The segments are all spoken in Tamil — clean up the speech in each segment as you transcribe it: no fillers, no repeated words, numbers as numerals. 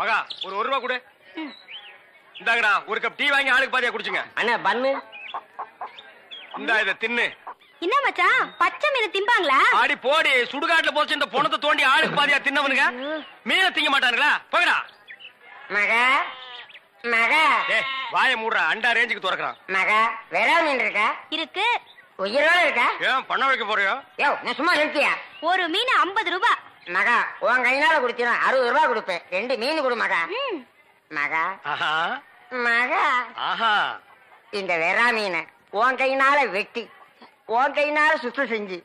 மகா ஒரு ரூபா கொடு. இந்தாங்கடா ஒரு கப் டீ வாங்கி ஆளுக்கு பாதியா குடிச்சுங்க. அண்ணா பண்ணு இந்தா இத தின்னு. என்ன மச்சான் பச்சை மீன் திம்பாங்களா? ஆடி போடி சுடுகாட்டுல போச்சு இந்த பொணத்தை தோண்டி ஆளுக்கு பாதியா தின்னவனுங்க மீனை திங்க மாட்டானுங்களா? போகடா மகா மகா. டேய் வாயை மூடுடா, அண்டா ரேஞ்சுக்கு துறக்குறான். மகா வேற மீன் இருக்கா? இருக்கு. உயிரோட இருக்கா? ஏன் பண்ண வைக்க போறியோ? யோ நான் சும்மா இருக்கியா? ஒரு மீன் 50 ரூபாய். மகா உன் கையினால குடிச்சிடும் 60 ரூபா கொடுப்பேன். 2 மீன் கொடு மகா. மகா மகா இந்த வெறா மீனை உன் கையினால வெட்டி உன் கையினால சுத்தம் செஞ்சு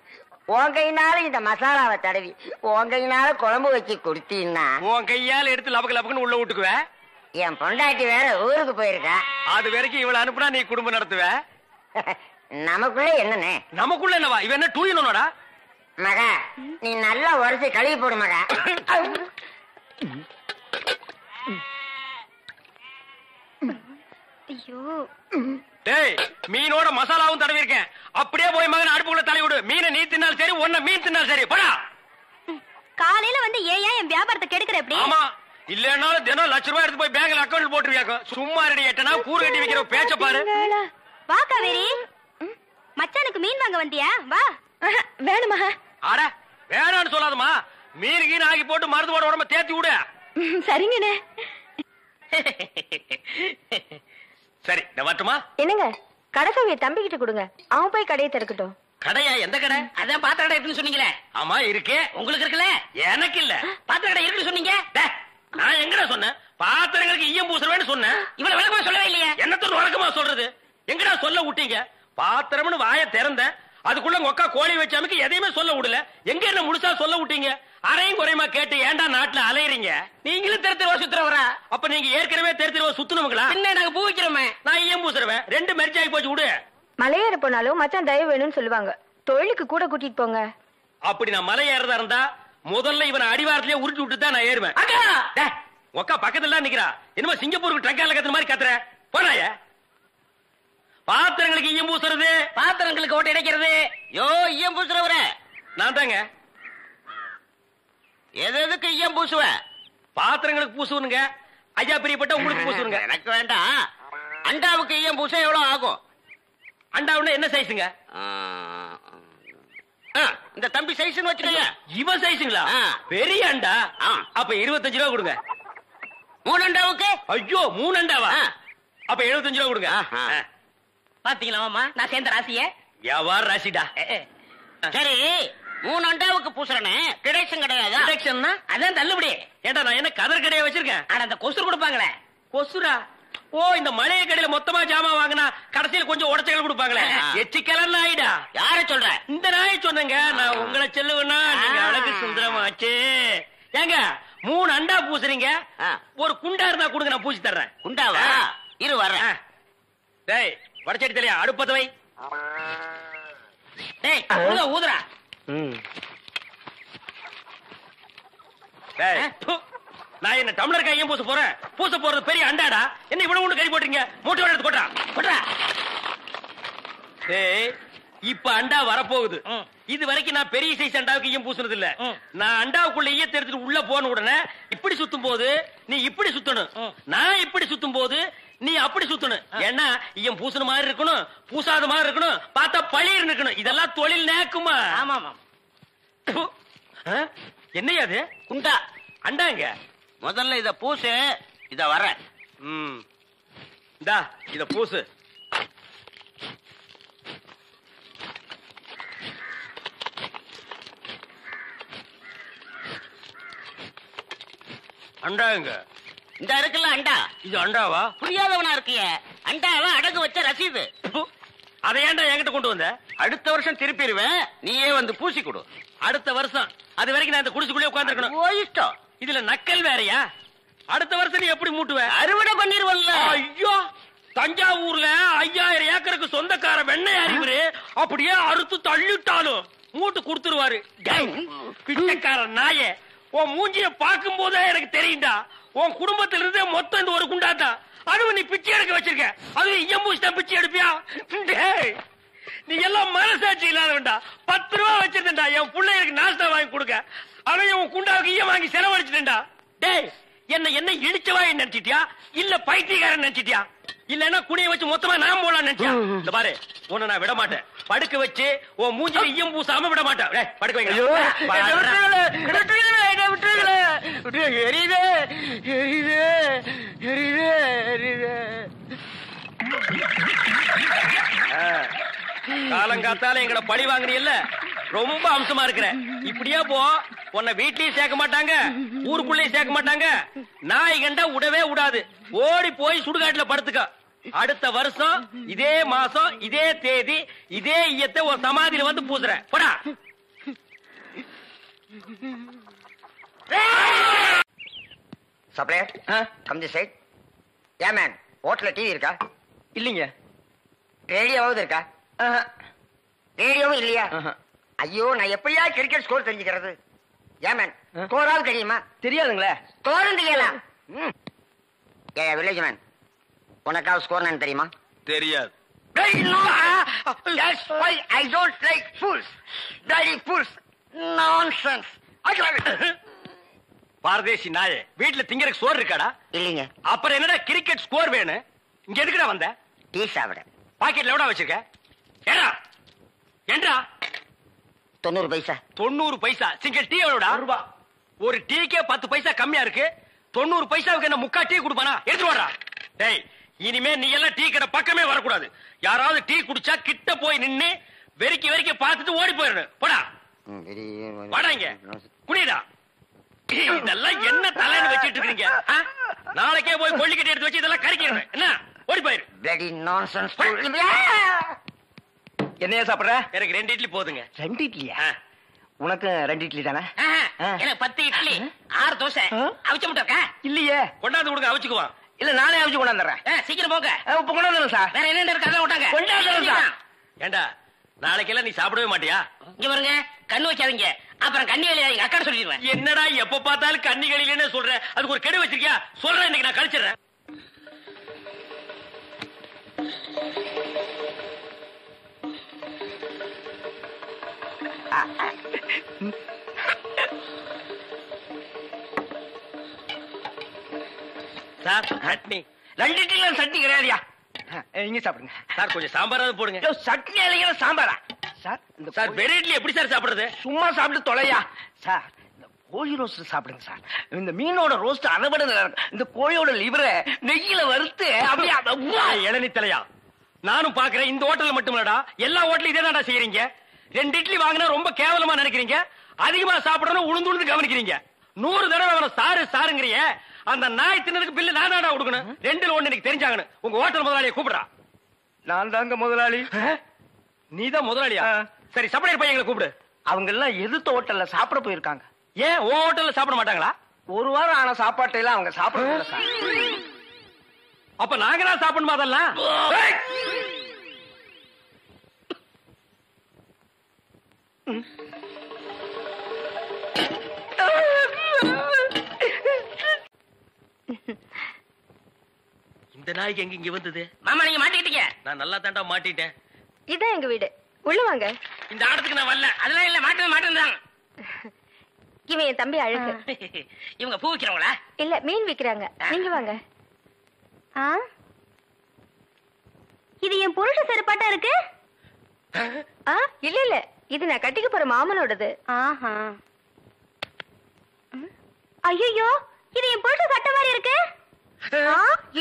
உன் கையினால இந்த மசாலாவை தடவி உன் கையினால குழம்பு வச்சு கொடுத்தீன்னா உன் கையால எடுத்து லபக்கு லபக்குன்னு உள்ள விட்டுக்குவேன். என் பொண்டாட்டி வேற ஊருக்கு போயிருக்கா, அது வரைக்கும் இவளை அனுப்புனா நீ குடும்பம் நடத்துவ. நமக்குள்ள என்னன்னு நமக்குள்ள என்னவா இவ என்ன டூயினோடா? மகா நீ நல்லா உரைச்சு கழுவி போடு மகா. டேய் மீனோட மசாலாவும் தடவி இருக்கேன், அப்படியே போய் மகன் அடுப்புக்குள்ள தலை விடு. மீனை நீ தின்னாலும் சரி ஒன்ன மீன் தின்னாலும் சரி. போடா காலையில வந்து ஏன் என் வியாபாரத்தை கெடுக்கிற? எப்படி இல்லன்னாலும் தினம் 1,00,000 ரூபாய் எடுத்து போய் பேங்க்ல அக்கௌண்ட் போட்டுருவியாக்கோ. சும்மா ரெடி எட்டனா கூறு கட்டி வைக்கிற பேச்ச பாரு. வா காவேரி மச்சானுக்கு மீன் வாங்க வந்தியா? வா வேணுமா? ஆட வேணான்னு சொல்லாதமா, மீன் கீன் ஆகி போட்டு மருந்து போட உடம்ப தேத்தி விடு. சரிங்கண்ணே சரி நான் வரட்டுமா? என்னங்க கடைசவிய தம்பிக்கிட்ட கொடுங்க, அவன் போய் கடையை திறக்கட்டும். கடையா? எந்த கடை? அதான் பாத்திர கடை இருக்குன்னு சொன்னீங்களே. ஆமா இருக்கு. உங்களுக்கு இருக்குல்ல? எனக்கு இல்ல. பாத்திர கடை இருக்குன்னு சொன்னீங்க. நான் எங்கடா சொன்னேன் பாத்திரங்களுக்கு ஈயம் பூசுறவேன்னு சொன்னேன். இவ்வளவு விளக்கமா சொல்லவே இல்லையா? என்னத்தோட வழக்கமா சொல்றது? எங்கடா சொல்ல விட்டீங்க? பாத்திரம்னு வாயை திறந்த அதுக்குள்ள ஒக்கா கோழி வச்சாமுக்கு எதையுமே சொல்ல விடல. எங்க என்ன முழுசா சொல்ல விட்டீங்க? அரையும் குறையுமா கேட்டு ஏண்டா நாட்டுல அலையறீங்க? நீங்களும் தெருத்திருவா சுத்துறவரா? அப்ப நீங்க ஏற்கனவே தெருத்திருவா சுத்துனவங்களா? என்ன நாங்க பூவிக்கிறோமே? நான் ஏன் பூசுறவன்? ரெண்டு மெர்ஜாய் போச்சு விடு. மலையேற போனாலும் மச்சான் தயவு வேணும்னு சொல்லுவாங்க, தொழிலுக்கு கூட கூட்டிட்டு போங்க. அப்படி நான் மலையேறதா இருந்தா முதல்ல இவன் அடிவாரத்திலேயே உருட்டி விட்டு தான் நான் ஏறுவேன். ஒக்கா பக்கத்துல நிக்கிறா, என்னமோ சிங்கப்பூருக்கு ட்ரக்கால கத்துற மாதிரி கத்துற. போறாய பாத்திரங்களுக்கு ஈயம் பூசுறது, பாத்திரங்களுக்கு ஓட்ட இடைக்கிறது. யோ ஈயம் பூசுறவர நான் தாங்க. எதுக்கு ஈயம் பூசுவ? பாத்திரங்களுக்கு பூசுவனுங்க ஐயா, பிரியப்பட்ட உங்களுக்கு பூசுவனுங்க. எனக்கு வேண்டாம். அண்டாவுக்கு ஈயம் பூச எவ்வளவு ஆகும்? அண்டாவுன்னா என்ன சைஸுங்க? இந்த தம்பி சைஸ்ன்னு வச்சுக்கோங்க. இவன் சைஸுங்களா? பெரிய அண்டா. அப்ப 25 ரூபா கொடுங்க. 3 அண்டாவுக்கு? ஐயோ 3 அண்டாவா? அப்ப 75 ரூபா கொடுங்க. பாத்தீங்களா நான் சேர்ந்த ராசிய? வியாபார ராசிடா. சரி 3 அண்டாவுக்கு பூசுறேன்னு டிடக்ஷன் கிடையாது? அதான் தள்ளுபடி. ஏண்டா நான் என்ன கதர் கடையா வச்சிருக்கேன்? ஆனா அந்த கொசுறு கொடுப்பாங்களே. கொசுரா? ஓ இந்த மலைய கடையில மொத்தமா ஜாமா வாங்கினா கடைசியில் கொஞ்சம் உடச்சல் கொடுப்பாங்களே. எச்சி கலர் நாயிடா. யார சொல்ற? இந்த நாயை சொன்னங்க. நான் உங்களை சொல்லுவேன்னா நீங்க அழகு சுந்தரமாச்சு. ஏங்க 3 அண்டா பூசுறீங்க, ஒரு குண்டா இருந்தா கொடுங்க நான் பூசி தர்றேன். குண்டாவா? இரு வர்றேன். டேய் வடச்சடி தலையா அடுப்பதவை. டேய் ஊத ஊதுடா. டேய் நான் என்ன டம்ளர் கையும் பூச போறேன்? பூச போறது பெரிய அண்டாடா. என்ன இவ்வளவு ஒண்ணு கறி போட்டுறீங்க? மூட்டை எடுத்து போடுடா போடுடா. டேய் இப்ப அண்டா வரப்போகுது. இது வரைக்கும் நான் பெரிய சைஸ் அண்டாவுக்கு ஈயம் பூசுனது இல்ல. நான் அண்டாவுக்குள்ள ஈயத்தை எடுத்துட்டு உள்ள போன உடனே இப்படி சுத்தும் போது நீ இப்படி சுத்தணும், நான் இப்படி சுத்தும் போது நீ அப்படி சுத்தணும். ஏன்னா ஈயம் பூசுன மாதிரி இருக்கணும், பூசாத மாதிரி இருக்கணும், பார்த்தா பழிர் இருக்கணும். இதெல்லாம் தொழில் நேக்குமா? ஆமாமா. என்னையா அது? குண்டா அண்டாங்க. முதல்ல இத பூசு. இத வர இந்தா இத பூசு. அண்டாங்க இந்த இருக்குல்ல அண்டா. இது அண்டாவா? புரியாதவனா இருக்கிய. அண்டாவா அடகு வச்ச ரசீது. அதை ஏண்டா என்கிட்ட கொண்டு வந்த? அடுத்த வருஷம் திருப்பிடுவேன், நீயே வந்து பூசி கொடு. அடுத்த வருஷம்? அது வரைக்கும் நான் இந்த குடிசுக்குள்ளே உட்கார்ந்திருக்கணும். ஓ இஷ்டம். இதுல நக்கல் வேறையா? அடுத்த வருஷம் நீ எப்படி மூட்டுவே? அறுவடை பண்ணிருவல்ல. ஐயோ தஞ்சாவூர்ல 5000 ஏக்கருக்கு சொந்தக்கார வெண்ணெய் அறிவுரு அப்படியே அறுத்து தள்ளிட்டாலும் மூட்டு கொடுத்துருவாரு. பிச்சைக்கார நாயே உன் மூஞ்சிய பார்க்கும் போதே எனக்கு தெரியும்டா உன் குடும்பத்தில இருந்தே மொத்தம் இந்த ஒரு குண்டாதான். அதுவும் நீ பிச்சை எடுக்க வச்சிருக்க, அதுவும் இயம்பூசிட்டா பிச்சை எடுப்பியா? நீ எல்லாம் மனசாட்சி இல்லாதவன்டா. 10 ரூபா வச்சிருந்தா என் பிள்ளைகளுக்கு நாஸ்தா வாங்கி கொடுக்க, அவன் உன் குண்டாவுக்கு ஈயம் வாங்கி செலவழிச்சிட்டா. டேய் என்ன என்ன இழிச்சவா நினைச்சிட்டியா இல்ல பைத்தியக்காரன் நினைச்சிட்டியா இல்லன்னா குனிய வச்சு மொத்தமா நான் போலாம் நினைச்சியா? இந்த பாரு, உன்னை நான் விட மாட்டேன். படுக்க வச்சு உன் மூஞ்சில ஈயம் பூசாம விட மாட்டேன். படுக்க வைங்க. காலங்காத்தால எங்களை பழி வாங்கினீல்ல, ரொம்ப அம்சமா இருக்கிற. இப்படியே போ, உன்னை வீட்லயும் சேர்க்க மாட்டாங்க, ஊருக்குள்ளயும் சேர்க்க மாட்டாங்க. நாய் கண்டா விடவே விடாது, ஓடி போய் சுடுகாட்டுல படுத்துக்க. அடுத்த வருஷம் இதே மாசம் இதே தேதி இதே ஈயத்தை ஒரு சமாதியில வந்து பூசுறேன். போடா. Supplier come this side. Yeah man, ஹோட்டல்ல டிவி இருக்கா? இல்லீங்க. ரேடியோவாவது இருக்கா? ரேடியோவும் இல்லையா? ஐயோ, நான் எப்படியா கிரிக்கெட் ஸ்கோர் தெரிஞ்சுக்கிறது? ஏமேன், ஸ்கோராவது தெரியுமா? தெரியாதுங்களே. ஸ்கோரும் தெரியலாம். ஏ வில்லேஜ் மேன், உனக்காவது ஸ்கோர் நான் தெரியுமா? தெரியாது. That's why I don't like fools. Bloody fools. Nonsense. பாரதேசி நாயே, வீட்டுல திங்கறதுக்கு ஸ்கோர் இருக்காடா? இல்லீங்க. அப்புறம் என்னடா கிரிக்கெட் ஸ்கோர் வேணும்? இங்க எதுக்குடா வந்த? டீ சாப்பிட. பாக்கெட்ல எவ்வளவு வச்சிருக்க? என்ன 90 பைசா? 90 பைசா? Single tea எவ்வளோடா? ஒரு டீக்கே 10 பைசா கம்மியா இருக்கு. 90 பைசாவுக்கு என்ன முக்கா டீ குடுப்பானா? எடுத்துடுவாடா. டேய், இனிமே நீ எல்லாம் டீ கடை பக்கமே வரக்கூடாது. யாராவது டீ குடிச்சா கிட்ட போய் நின்னு வெறிக்கி வெறிக்கி பார்த்துட்டு ஓடி போயிடணும். போடா, வாடா இங்க குடிடா. இதெல்லாம் என்ன தலைன்னு வச்சிட்டு இருக்கீங்க? நாளைக்கே போய் கொள்ளிக்கிட்ட எடுத்து வச்சு இதெல்லாம் கறிக்கிறேன். என்ன ஓடி போயிரு. என்னையா சாப்பிடுற? எனக்கு 2 இட்லி போதுங்க. 2 இட்லியா? உனக்கு 2 இட்லி தானே? எனக்கு 10 இட்லி, 6 தோசை. அவிச்ச முட்டை இல்லையே? கொண்டாந்து கொடுங்க, அவிச்சுக்குவான். இல்ல நானே அவிச்சு கொண்டாந்துறேன். சீக்கிரம் போங்க. உப்பு கொண்டாந்துடும் சார். வேற என்ன இருக்கு? அதெல்லாம் விட்டாங்க, கொண்டாந்துடும் சார். ஏண்டா நாளைக்கு எல்லாம் நீ சாப்பிடவே மாட்டியா? இங்க வருங்க, கண்ணு வைக்காதீங்க, அப்புறம் கண்ணி வெளியாங்க அக்கா சொல்லிடுவேன். என்னடா எப்ப பார்த்தாலும் கண்ணி வெளியிலே சொல்ற? அதுக்கு ஒரு கெடு வச்சிருக்கியா? சொல்றேன், இன்னைக்கு நான் கழிச்சிடுறேன். சார், சட்னி 2 இட்லி சட்னி கிடையாதுயா. இங்க சாப்பிடுங்க சார், கொஞ்சம் சாம்பாராவது போடுங்க. சட்னி இல்லைங்க, சாம்பாரா சார்? சார் வெறும் இட்லி எப்படி சார் சாப்பிடுறது? சும்மா சாப்பிட்டு தொலையா சார். இந்த கோழி ரோஸ்ட் சாப்பிடுங்க சார். இந்த மீனோட ரோஸ்ட் அறுபடை நல்லா இருக்கு. இந்த கோழியோட லிவரை நெய்யில வறுத்து அப்படியே இளநி தலையா. நானும் பாக்குறேன், இந்த ஹோட்டல்ல மட்டும் இல்லடா, எல்லா ஹோட்டலும் இதே தான்டா செய்யறீங்க. 2 இட்லி வாங்கினா ரொம்ப கேவலமா நினைக்கிறீங்க. அதிகமா சாப்பிடணும், உளுந்து உளுந்து கவனிக்கிறீங்க. 100 தடவை அவனை சாரு சாருங்கிறிய. அந்த நாய் தின்னதுக்கு பில்லு நான் தாடா கொடுக்கணும். 2ல் 1 எனக்கு தெரிஞ்சாங்கன்னு உங்க ஹோட்டல் முதலாளியை கூப்பிடுறா. நான் தாங்க முதலாளி. நீ தான் முதலாளியா? சரி, சப்ளையர் பையங்களை கூப்பிடு. அவங்க எல்லாம் எதிர்த்த ஹோட்டல்ல சாப்பிட போயிருக்காங்க. ஏன் ஓ ஹோட்டல்ல சாப்பிட மாட்டாங்களா? ஒரு வாரம் ஆன சாப்பாட்டையெல்லாம் அவங்க சாப்பிட. அப்ப நாங்க தான் சாப்பிடணுமா அதெல்லாம்? இந்த நாய்க்கு எங்க இங்க வந்தது? மாமா நீங்க மாட்டிக்கிட்டீங்க. நான் நல்லா தாண்டா மாட்டிட்டேன். இதான் எங்க வீடு, உள்ள வாங்க. இந்த ஆடத்துக்கு நான் வரல. அதெல்லாம் இல்ல, மாட்டவே மாட்டேன்றாங்க. இவன் என் தம்பி அழகு. இவங்க பூ விக்கிறவங்களா? இல்ல, மீன் விக்கிறாங்க. நீங்க வாங்க. இது என் புருஷ செருப்பாட்டா இருக்கு. இல்ல இல்ல, இது நான் கட்டிக்க போற மாமனோடது. ஐயோ, இது என் புருஷ சட்டை மாதிரி இருக்கு.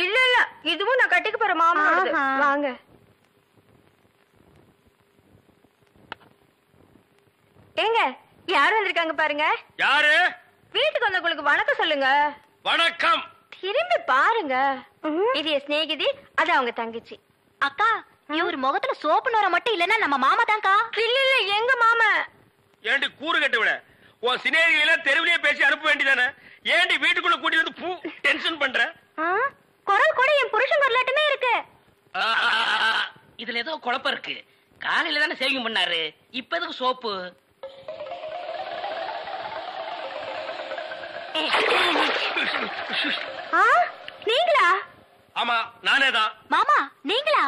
இல்ல இல்ல, இதுவும் நான் கட்டிக்க போற மாமனோடது. வாங்க. ஏங்க, யார் வந்திருக்காங்க பாருங்க. யாரு? வீட்டுக்கு வந்தவங்களுக்கு வணக்கம் சொல்லுங்க. வணக்கம். திரும்பி பாருங்க. இது என் ஸ்நேகிதி, அது அவங்க தங்கச்சி. அக்கா, இவர் முகத்துல சோப்பு நோர மட்டும் இல்லன்னா நம்ம மாமா தான்க்கா. இல்ல இல்ல, எங்க மாமா. ஏண்டி கூறு கட்டு விட? உன் சிநேகிதியில தெருவிலேயே பேசி அனுப்ப வேண்டியதானே. ஏண்டி வீட்டுக்குள்ள கூட்டி வந்து பூ டென்ஷன் பண்ற? குரல் கூட என் புருஷன் குரலாட்டமே இருக்கு. இதுல ஏதோ குழப்பம் இருக்கு. காலையில தானே சேவிங் பண்ணாரு, இப்ப எதுக்கு சோப்பு? நீங்களா? ஆமா, நானே தான். மாமா நீங்களா?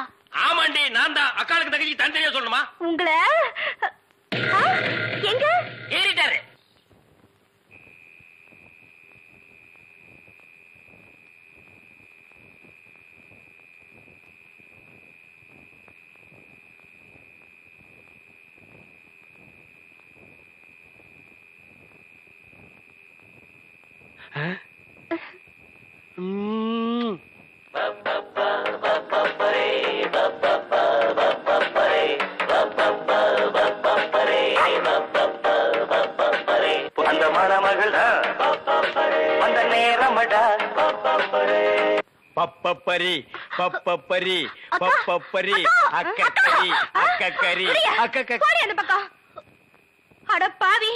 ஆமாண்டி, நான் தான். அக்காளுக்கு தகுதி தனித்தனியா சொல்லணுமா? உங்களை எங்க ஏறிட்டாரு? பப்பப்பரி பப்பப்பரி பப்பப்பரி அக்கக்கரி அக்கக்கரி அக்கக்கரி அந்த பக்கம். அட பாவி,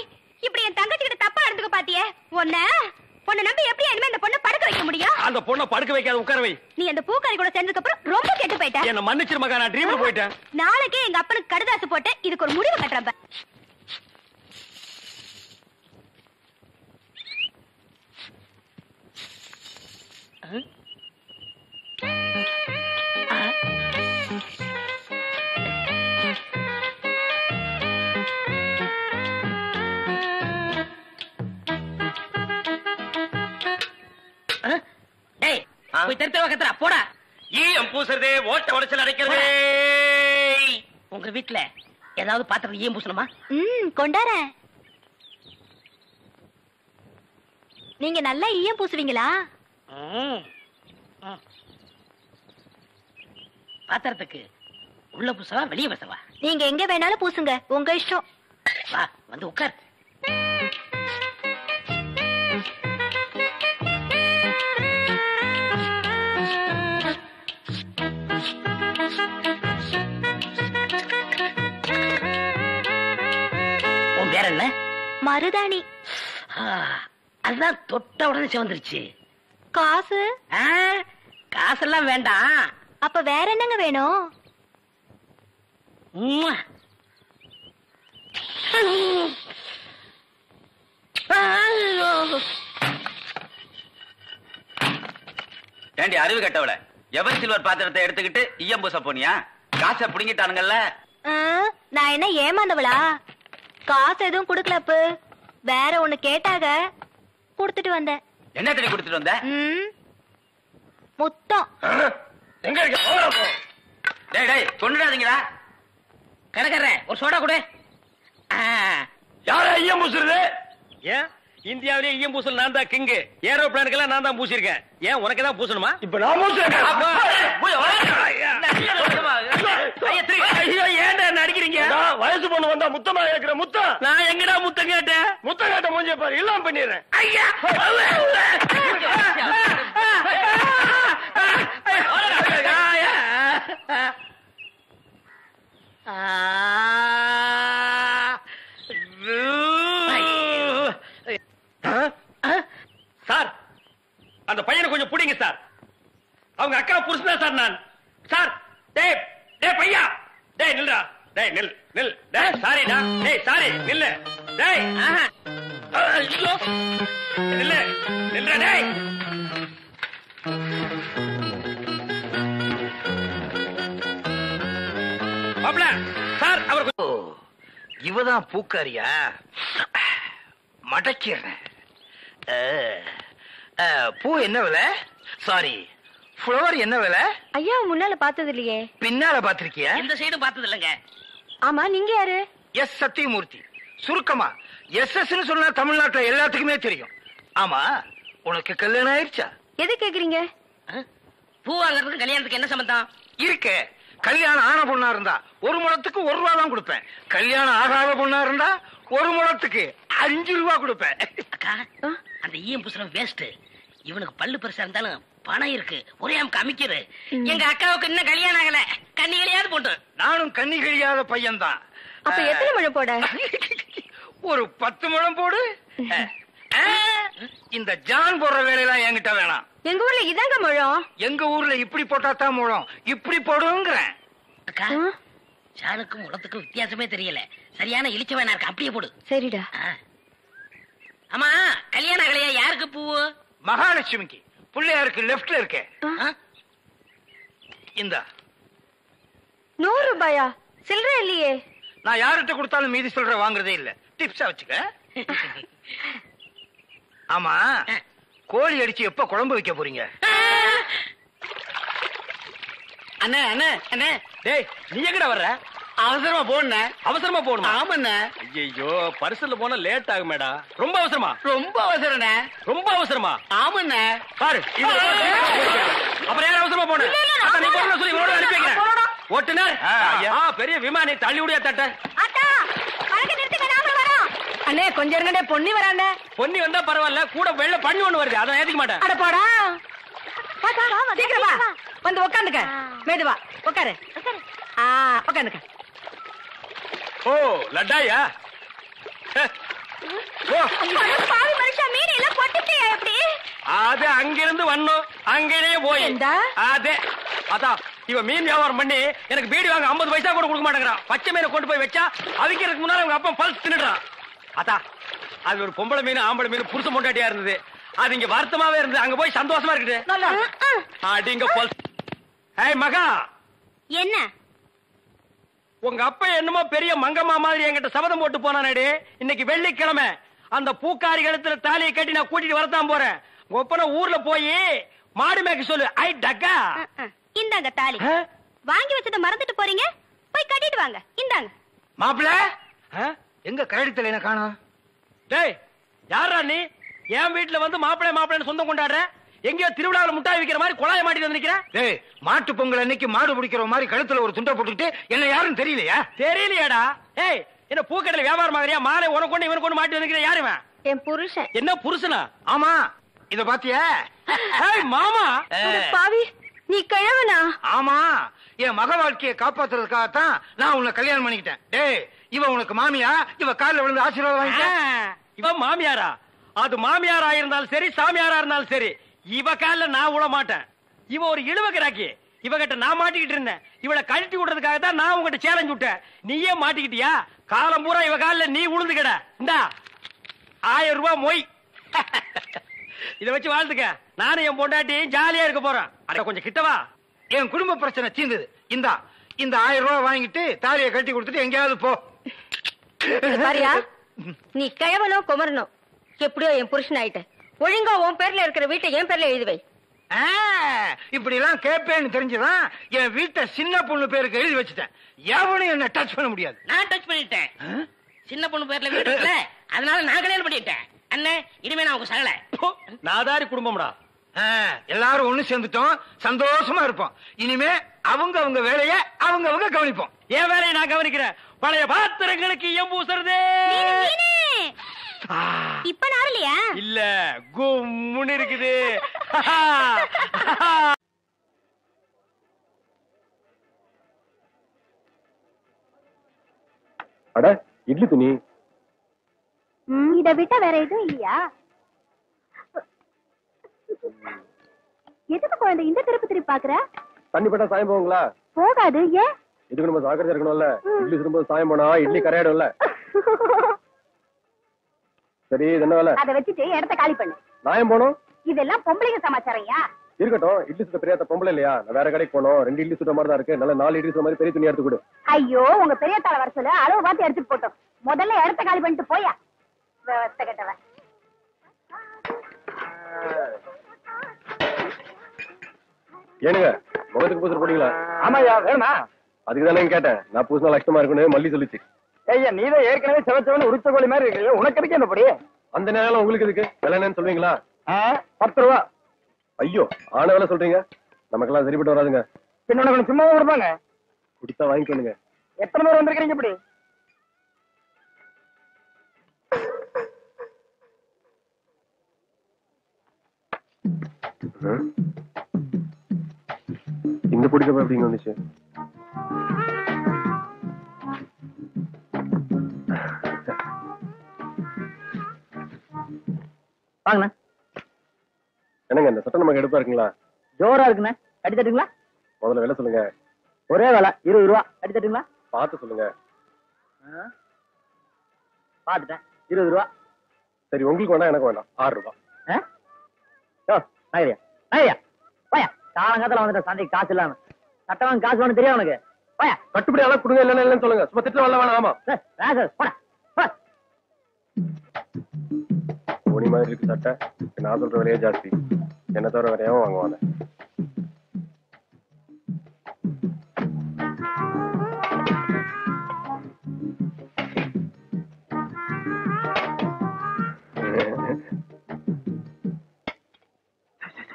இப்படி என் தங்கச்சி கிட்ட தப்பா நடந்துக்க பாத்தியே. ஒண்ணே பொண்ண நம்பி எப்படி இனிமே அந்த பொண்ண படுக்க வைக்க முடியும்? அந்த பொண்ண படுக்க வைக்காத உட்கார வை. நீ அந்த பூக்காரி கூட சேர்ந்ததுக்கு அப்புறம் ரொம்ப கெட்டு போயிட்ட. என்ன மன்னிச்சிரு மகா, நான் ட்ரீம்ல போயிட்டேன். நாளைக்கே எங்க அப்பனுக்கு கடுதாசு போட்டு இதுக்கு ஒரு முடிவு கட்டறேன் பா. உங்க வீட்டுல ஏதாவது பாத்திரம் ஈயம் பூசணுமா? கொண்டார நீங்க நல்லா ஈயம் பூசுவீங்களா? பாத்திரத்துக்கு உள்ள பூசவா வெளியே பூசவா? நீங்க எங்க வேணாலும் பூசுங்க, உங்க இஷ்டம். வா வந்து உட்கார். உன் பேர் என்ன? மருதாணி. அதுதான் தொட்ட உடனே சிவந்துருச்சு. காசு? காசெல்லாம் வேண்டாம். அப்ப வேற என்னங்க வேணும்? ஏண்டி அறிவு கட்டவள, எவர் சில்வர் பாத்திரத்தை எடுத்துக்கிட்டு ஈயம் பூச போனியா? காசை புடுங்கிட்டானுங்கல்ல. நான் என்ன ஏமாந்தவளா? காசு எதுவும் குடுக்கலப்ப, வேற ஒண்ணு கேட்டாக குடுத்துட்டு வந்தேன். என்ன தண்ணி குடுத்துட்டு வந்த? மொத்தம் எங்க இருக்கு? டேய் டேய் கொண்டாதீங்களா கரகரே, ஒரு சோடா கொடு. யாரா ஈயம் பூசுறது? ஏன் இந்தியாவிலே ஈயம் பூசல் நான் தான் கிங்கு. ஏரோப்ளானுக்கெல்லாம் நான் தான் பூசிருக்கேன். ஏன் உனக்கு தான் பூசணுமா? இப்ப நான் பூசுறேன். அப்பா போய் ஐயோ ஏன்டா நடிக்கிறீங்க? நான் வயசு பொண்ணு வந்தா முத்தமா கேக்குற முத்தம். நான் எங்கடா முத்தம் கேட்டேன்? முத்தம் கேட்ட மூஞ்சே பாரு, இல்லாம பண்ணிடுறேன். ஐயா சார் அந்த பையனை கொஞ்சம் பிடிங்க சார். அவங்க அக்கா புருஷன் சார் நான். சார் டேய் டேய் பையா டேய் நில்றா டேய் நில் நில் டேய் சாரிடா டேய் சாரி நில் டேய் ஐயோ நில் நில்றா டேய். இவதான் பூக்காரியா? மடக்கிறேன். பூ என்ன விலை? சாரி ஃப்ளவர் என்ன விலை? ஐயா முன்னால பார்த்தது இல்லையே. பின்னால பாத்திருக்கியா? இந்த சைடு பார்த்தது இல்லைங்க. ஆமா நீங்க யாரு? எஸ் சத்தியமூர்த்தி. சுருக்கமா எஸ் எஸ் சொன்னா தமிழ்நாட்டுல எல்லாத்துக்குமே தெரியும். ஆமா உனக்கு கல்யாணம் ஆயிடுச்சா? எது கேக்குறீங்க? பூ வாங்கறதுக்கு கல்யாணத்துக்கு என்ன சம்பந்தம் இருக்கு? கல்யாணம் ஆன பொண்ணா இருந்தா ஒரு முழத்துக்கு ₹1 தான் கொடுப்பேன். கல்யாணம் ஆகாத பொண்ணா இருந்தா ஒரு முழத்துக்கு ₹5 கொடுப்பேன். அக்கா அந்த ஈயம் புசுரம் வேஸ்ட். இவனுக்கு பல்லு பெருசா இருந்தாலும் பணம் இருக்கு. ஒரே அமைக்கிறது. எங்க அக்காவுக்கு இன்னும் கல்யாணம் ஆகல. கண்ணி கழியாது போட்டு. நானும் கண்ணி கழியாத பையன் தான். அப்ப எத்தனை முழம் போட? ஒரு 10 முழம் போடு. இந்த ஜான் போடுற வேலையெல்லாம் என்கிட்ட வேணாம். எங்க ஊர்ல இதாங்க முழம். எங்க ஊர்ல இப்படி போட்டாதான் முழம். இப்படி போடுங்கிறேன். அக்கா ஜானுக்கும் முழத்துக்கும் வித்தியாசமே தெரியல. சரியான இழிச்ச வேணா இருக்கு. அப்படியே போடு. சரிடா. ஆமா கல்யாண கலையா யாருக்கு பூ? மகாலட்சுமிக்கு. பிள்ளையாருக்கு லெப்ட்ல இருக்கு. இந்த ₹100 சில்லற இல்லையே. நான் யார்கிட்ட கொடுத்தாலும் மீதி சில்லற வாங்குறதே இல்ல. டிப்ஸா வச்சுக்க. ஆமா கோழி அடிச்சு எப்ப குழம்பு வைக்க போறீங்க? அண்ணா அண்ணா அண்ணா டேய் நீ எங்கடா வர்ற? அவசரமா போன அவசரமா போகணும். ஆமாண்ண. ஐயோ பரிசல்ல போனா லேட் ஆகும் மேடா. ரொம்ப அவசரமா? ரொம்ப அவசரண்ண. ரொம்ப அவசரமா? ஆமாண்ண. பாரு அப்புறம் யாரும் அவசரமா போன சொல்லி அனுப்பி வைக்கிறேன். ஓட்டுநர் பெரிய விமானி தள்ளி விடியா தட்ட அண்ணே கொஞ்சம் இருங்கடே. பொன்னி வராண்ட. பொன்னி வந்தா பரவாயில்ல, கூட வெள்ள பண்ணி ஒண்ணு வருது, அதான் ஏத்துக்க மாட்டேன். அட போடா சீக்கிரமா வந்து உட்காந்துக்க. மேதுவா உட்காரு. உட்காந்துக்க. ஓ லட்டாயா அது அங்கிருந்து வரணும், அங்கேயே போய் அதே அதான். இவ மீன் வியாபாரம் பண்ணி எனக்கு பீடி வாங்க 50 பைசா கூட கொடுக்க மாட்டேங்கிறான். பச்சை மீனை கொண்டு போய் வச்சா அதுக்கு எனக்கு முன்னால அவங்க அப்பா பல்ஸ் தின்னுடுறான். அதா அது ஒரு பொம்பளை மீன் ஆம்பளை மீன் புருஷ மொண்டாட்டியா இருந்தது. அது இங்க வருத்தமாவே இருந்தது, அங்க போய் சந்தோஷமா இருக்குது. உங்க அப்பா என்னமோ பெரிய மங்கம்மா மாதிரி என்கிட்ட சபதம் போட்டு போனானே. இன்னைக்கு வெள்ளிக்கிழமை அந்த பூக்காரி கழுத்துல தாலியை கட்டி நான் கூட்டிட்டு வரத்தான் போறேன். ஒப்பன ஊர்ல போய் மாடு மேய்க்க சொல்லு. ஐ டக்கா இந்தாங்க தாலி வாங்கி வச்சத மறந்துட்டு போறீங்க, போய் கட்டிட்டு வாங்க. இந்தாங்க மாப்பிள. எங்க கரடித்தல என்ன காணோம்? டேய் யாரா நீ? என் வீட்டுல வந்து மாப்பிளை மாப்பிளைன்னு சொந்தம் கொண்டாடுற, எங்கயோ திருவிழாவில முட்டாய் விக்கிற மாதிரி குழாய மாட்டிட்டு வந்து நிக்கிற. டேய் மாட்டு பொங்கல் அன்னைக்கு மாடு பிடிக்கிற மாதிரி கழுத்துல ஒரு துண்டை போட்டுக்கிட்டு என்ன யாரும் தெரியலையா? தெரியலையாடா. ஏய் என்ன பூக்கடையில வியாபாரம் ஆகுறியா? மாலை உனக்கு கொண்டு இவன் கொண்டு மாட்டி வந்து யாருவன்? என் புருஷன். என்ன புருஷனா? ஆமா இத பாத்தியா? ஏய் மாமா பாவி நீ கிழவனா? ஆமா என் மக வாழ்க்கையை காப்பாத்துறதுக்காகத்தான் நான் உன்னை கல்யாணம் பண்ணிக்கிட்டேன். டேய் இவன் உனக்கு மாமியா? இவ காலில் விழுந்து ஆசீர்வாதம் வாங்கிட்டேன். இவன் மாமியாரா? அது மாமியாரா இருந்தாலும் சரி சாமியாரா இருந்தாலும் சரி, இவ காலில் நான் விழ மாட்டேன். இவ ஒரு இழுவ கிராக்கி, இவகிட்ட நான் மாட்டிக்கிட்டு இருந்தேன். இவளை கழட்டி விடுறதுக்காக தான் நான் உங்ககிட்ட சேலஞ்சு விட்டேன். நீயே மாட்டிக்கிட்டியா? காலம் பூரா இவ காலில் நீ விழுந்து கிட. இந்தா 1000 ரூபாய் மொய், இதை வச்சு வாழ்த்துக்க. நானும் என் பொண்டாட்டி ஜாலியா இருக்க போறேன். அட கொஞ்சம் கிட்டவா, என் குடும்ப பிரச்சனை தீர்ந்தது. இந்தா இந்த 1000 ரூபாய் வாங்கிட்டு தாலியை கட்டி கொடுத்துட்டு எங்கேயாவது போ. பாரியா நீ கிழவனோ குமரனோ எப்படியோ என் புருஷன் ஆயிட்ட. ஒழுங்கா உன் பேர்ல இருக்கிற வீட்டை என் பேர்ல எழுதுவை. இப்படி எல்லாம் கேப்பேன்னு தெரிஞ்சுதான் என் வீட்டை சின்ன பொண்ணு பேருக்கு எழுதி வச்சுட்டேன். எவனும் என்ன டச் பண்ண முடியாது. நான் டச் பண்ணிட்டேன். சின்ன பொண்ணு பேர்ல வீடு இருக்குல்ல, அதனால நான் கல்யாணம் பண்ணிட்டேன். அண்ணே இனிமே நான் உங்க சகல நாதாரி குடும்பம்டா. எல்லாரும் ஒண்ணு சேர்ந்துட்டோம், சந்தோஷமா இருப்போம். இனிமே அவங்க அவங்க வேலைய அவங்க அவங்க கவனிப்போம். என் வேலையை நான் கவனிக்கிறேன். பழைய பாத்திரங்களுக்கு ஈயம் பூசுறது இப்ப நாரலையா இல்ல கும்முன்னு இருக்குது. அட இட்லி துணி இத விட்ட வேற எதுவும் இல்லையா? எதுக்கு குழந்தை இந்த திருப்பி திருப்பி பாக்குற? தண்ணி பட்டா சாயம் போங்களா? போகாது. ஏன்? இதுக்கு நம்ம சாகரத்தை இருக்கணும்ல. இட்லி திரும்ப சாயம் போனா இட்லி கரையாடும்ல. சரி இது என்ன வேலை? அதை வச்சுட்டு இடத்த காலி பண்ணு. சாயம் போணும். இதெல்லாம் பொம்பளைங்க சமாச்சாரம்யா. இருக்கட்டும், இட்லி சுட்ட பெரியாத்த பொம்பளை இல்லையா? நான் வேற கடைக்கு போனோம். 2 இட்லி சுட்ட மாதிரி தான் இருக்கு, நல்ல 4 இட்லி சுட்ட மாதிரி பெரிய துணி எடுத்து கொடு. ஐயோ உங்க பெரியத்தால வர சொல்ல அளவு பார்த்து எடுத்துட்டு போட்டோம். முதல்ல இடத்த காலி பண்ணிட்டு போயா கட்டவ. ஏனுங்க முகத்துக்கு பூசல் போட்டீங்களா? ஆமாயா வேணா அதுக்குதான் கேட்டேன். நான் பூசினா லட்சமா இருக்குன்னு மல்லி சொல்லிச்சு. ஐயா நீதான் ஏற்கனவே செவச்சவனு உரிச்ச கோழி மாதிரி இருக்கு, உனக்கு இருக்கு என்னப்படி? அந்த நேரம் உங்களுக்கு இருக்கு விலை என்னன்னு சொல்லுவீங்களா? 10 ரூபா. ஐயோ ஆன வேலை சொல்றீங்க, நமக்கெல்லாம் சரிப்பட்டு வராதுங்க. பின்ன சும்மா வருவாங்க குடித்தா வாங்கிக்கணுங்க. எத்தனை பேர் வந்திருக்கிறீங்க இப்படி? இந்த பொடிக்கப்ப எப்படிங்க வந்துச்சு? வாங்கண்ணா. என்னங்க இந்த சட்டம் நமக்கு எடுப்பா இருக்குங்களா? ஜோரா இருக்குண்ணா. அடித்தட்டுங்களா? முதல்ல வேலை சொல்லுங்க. ஒரே வேலை 20 ரூபா. அடித்தட்டுங்களா? பார்த்து சொல்லுங்க. பார்த்துட்டேன். 20 ரூபா. சரி உங்களுக்கு வேண்டாம் எனக்கு வேண்டாம். 6 ரூபா. நாயரியா நாயரியா வாயா. காலங்காத்துல வந்துட்டு சந்தைக்கு காசு இல்லாம சட்டம் காசு வேணும் தெரியும் உனக்கு. வாயா கட்டுப்படி எல்லாம் கொடுங்க. இல்லைன்னா இல்லைன்னு சொல்லுங்க. சும்மா திட்டம் வரல வேணாம். ஆமா சார் போட போனி மாதிரி இருக்கு சட்டை. நான் சொல்ற விலையே ஜாஸ்தி, என்ன தவிர வரையாவும் வாங்குவாங்க.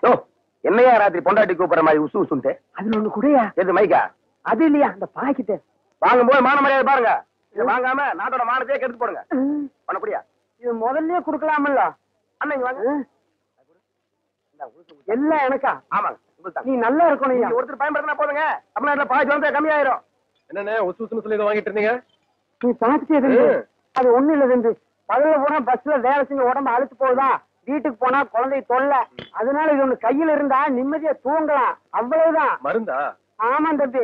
ஓ என்னையா ராத்திரி பொண்டாட்டி கூப்பிடுற மாதிரி உசு உசுன்ட்டு அதுல ஒண்ணு குடையா எது மைக்கா அது இல்லையா அந்த பாக்கிட்டு வாங்கும்போது மான மரியாதை பாருங்க இதை வாங்காம நாட்டோட மானத்தையே கெடுத்து போடுங்க பண்ண முடியா இது முதல்லயே குடுக்கலாமல்ல அண்ணா இங்க வாங்க எல்லாம் எனக்கா ஆமாங்க நீ நல்லா இருக்கணும் ஒருத்தர் பயன்படுத்தினா போதுங்க தமிழ்நாட்டுல பாய்ச்சி வந்து கம்மியாயிரும் என்னன்னு உசு உசுன்னு சொல்லி இதை வாங்கிட்டு இருந்தீங்க நீ பாய்ச்சியது அது ஒண்ணு இல்ல ரெண்டு பகல போனா பஸ்ல வேலை செஞ்சு உடம்பு அழுத்து போகுதான் வீட்டுக்கு போனா குழந்தைய தொல்ல அதனால இது ஒண்ணு கையில இருந்தா நிம்மதியா தூங்கலாம் அவ்வளவுதான் மருந்தா ஆமா தம்பி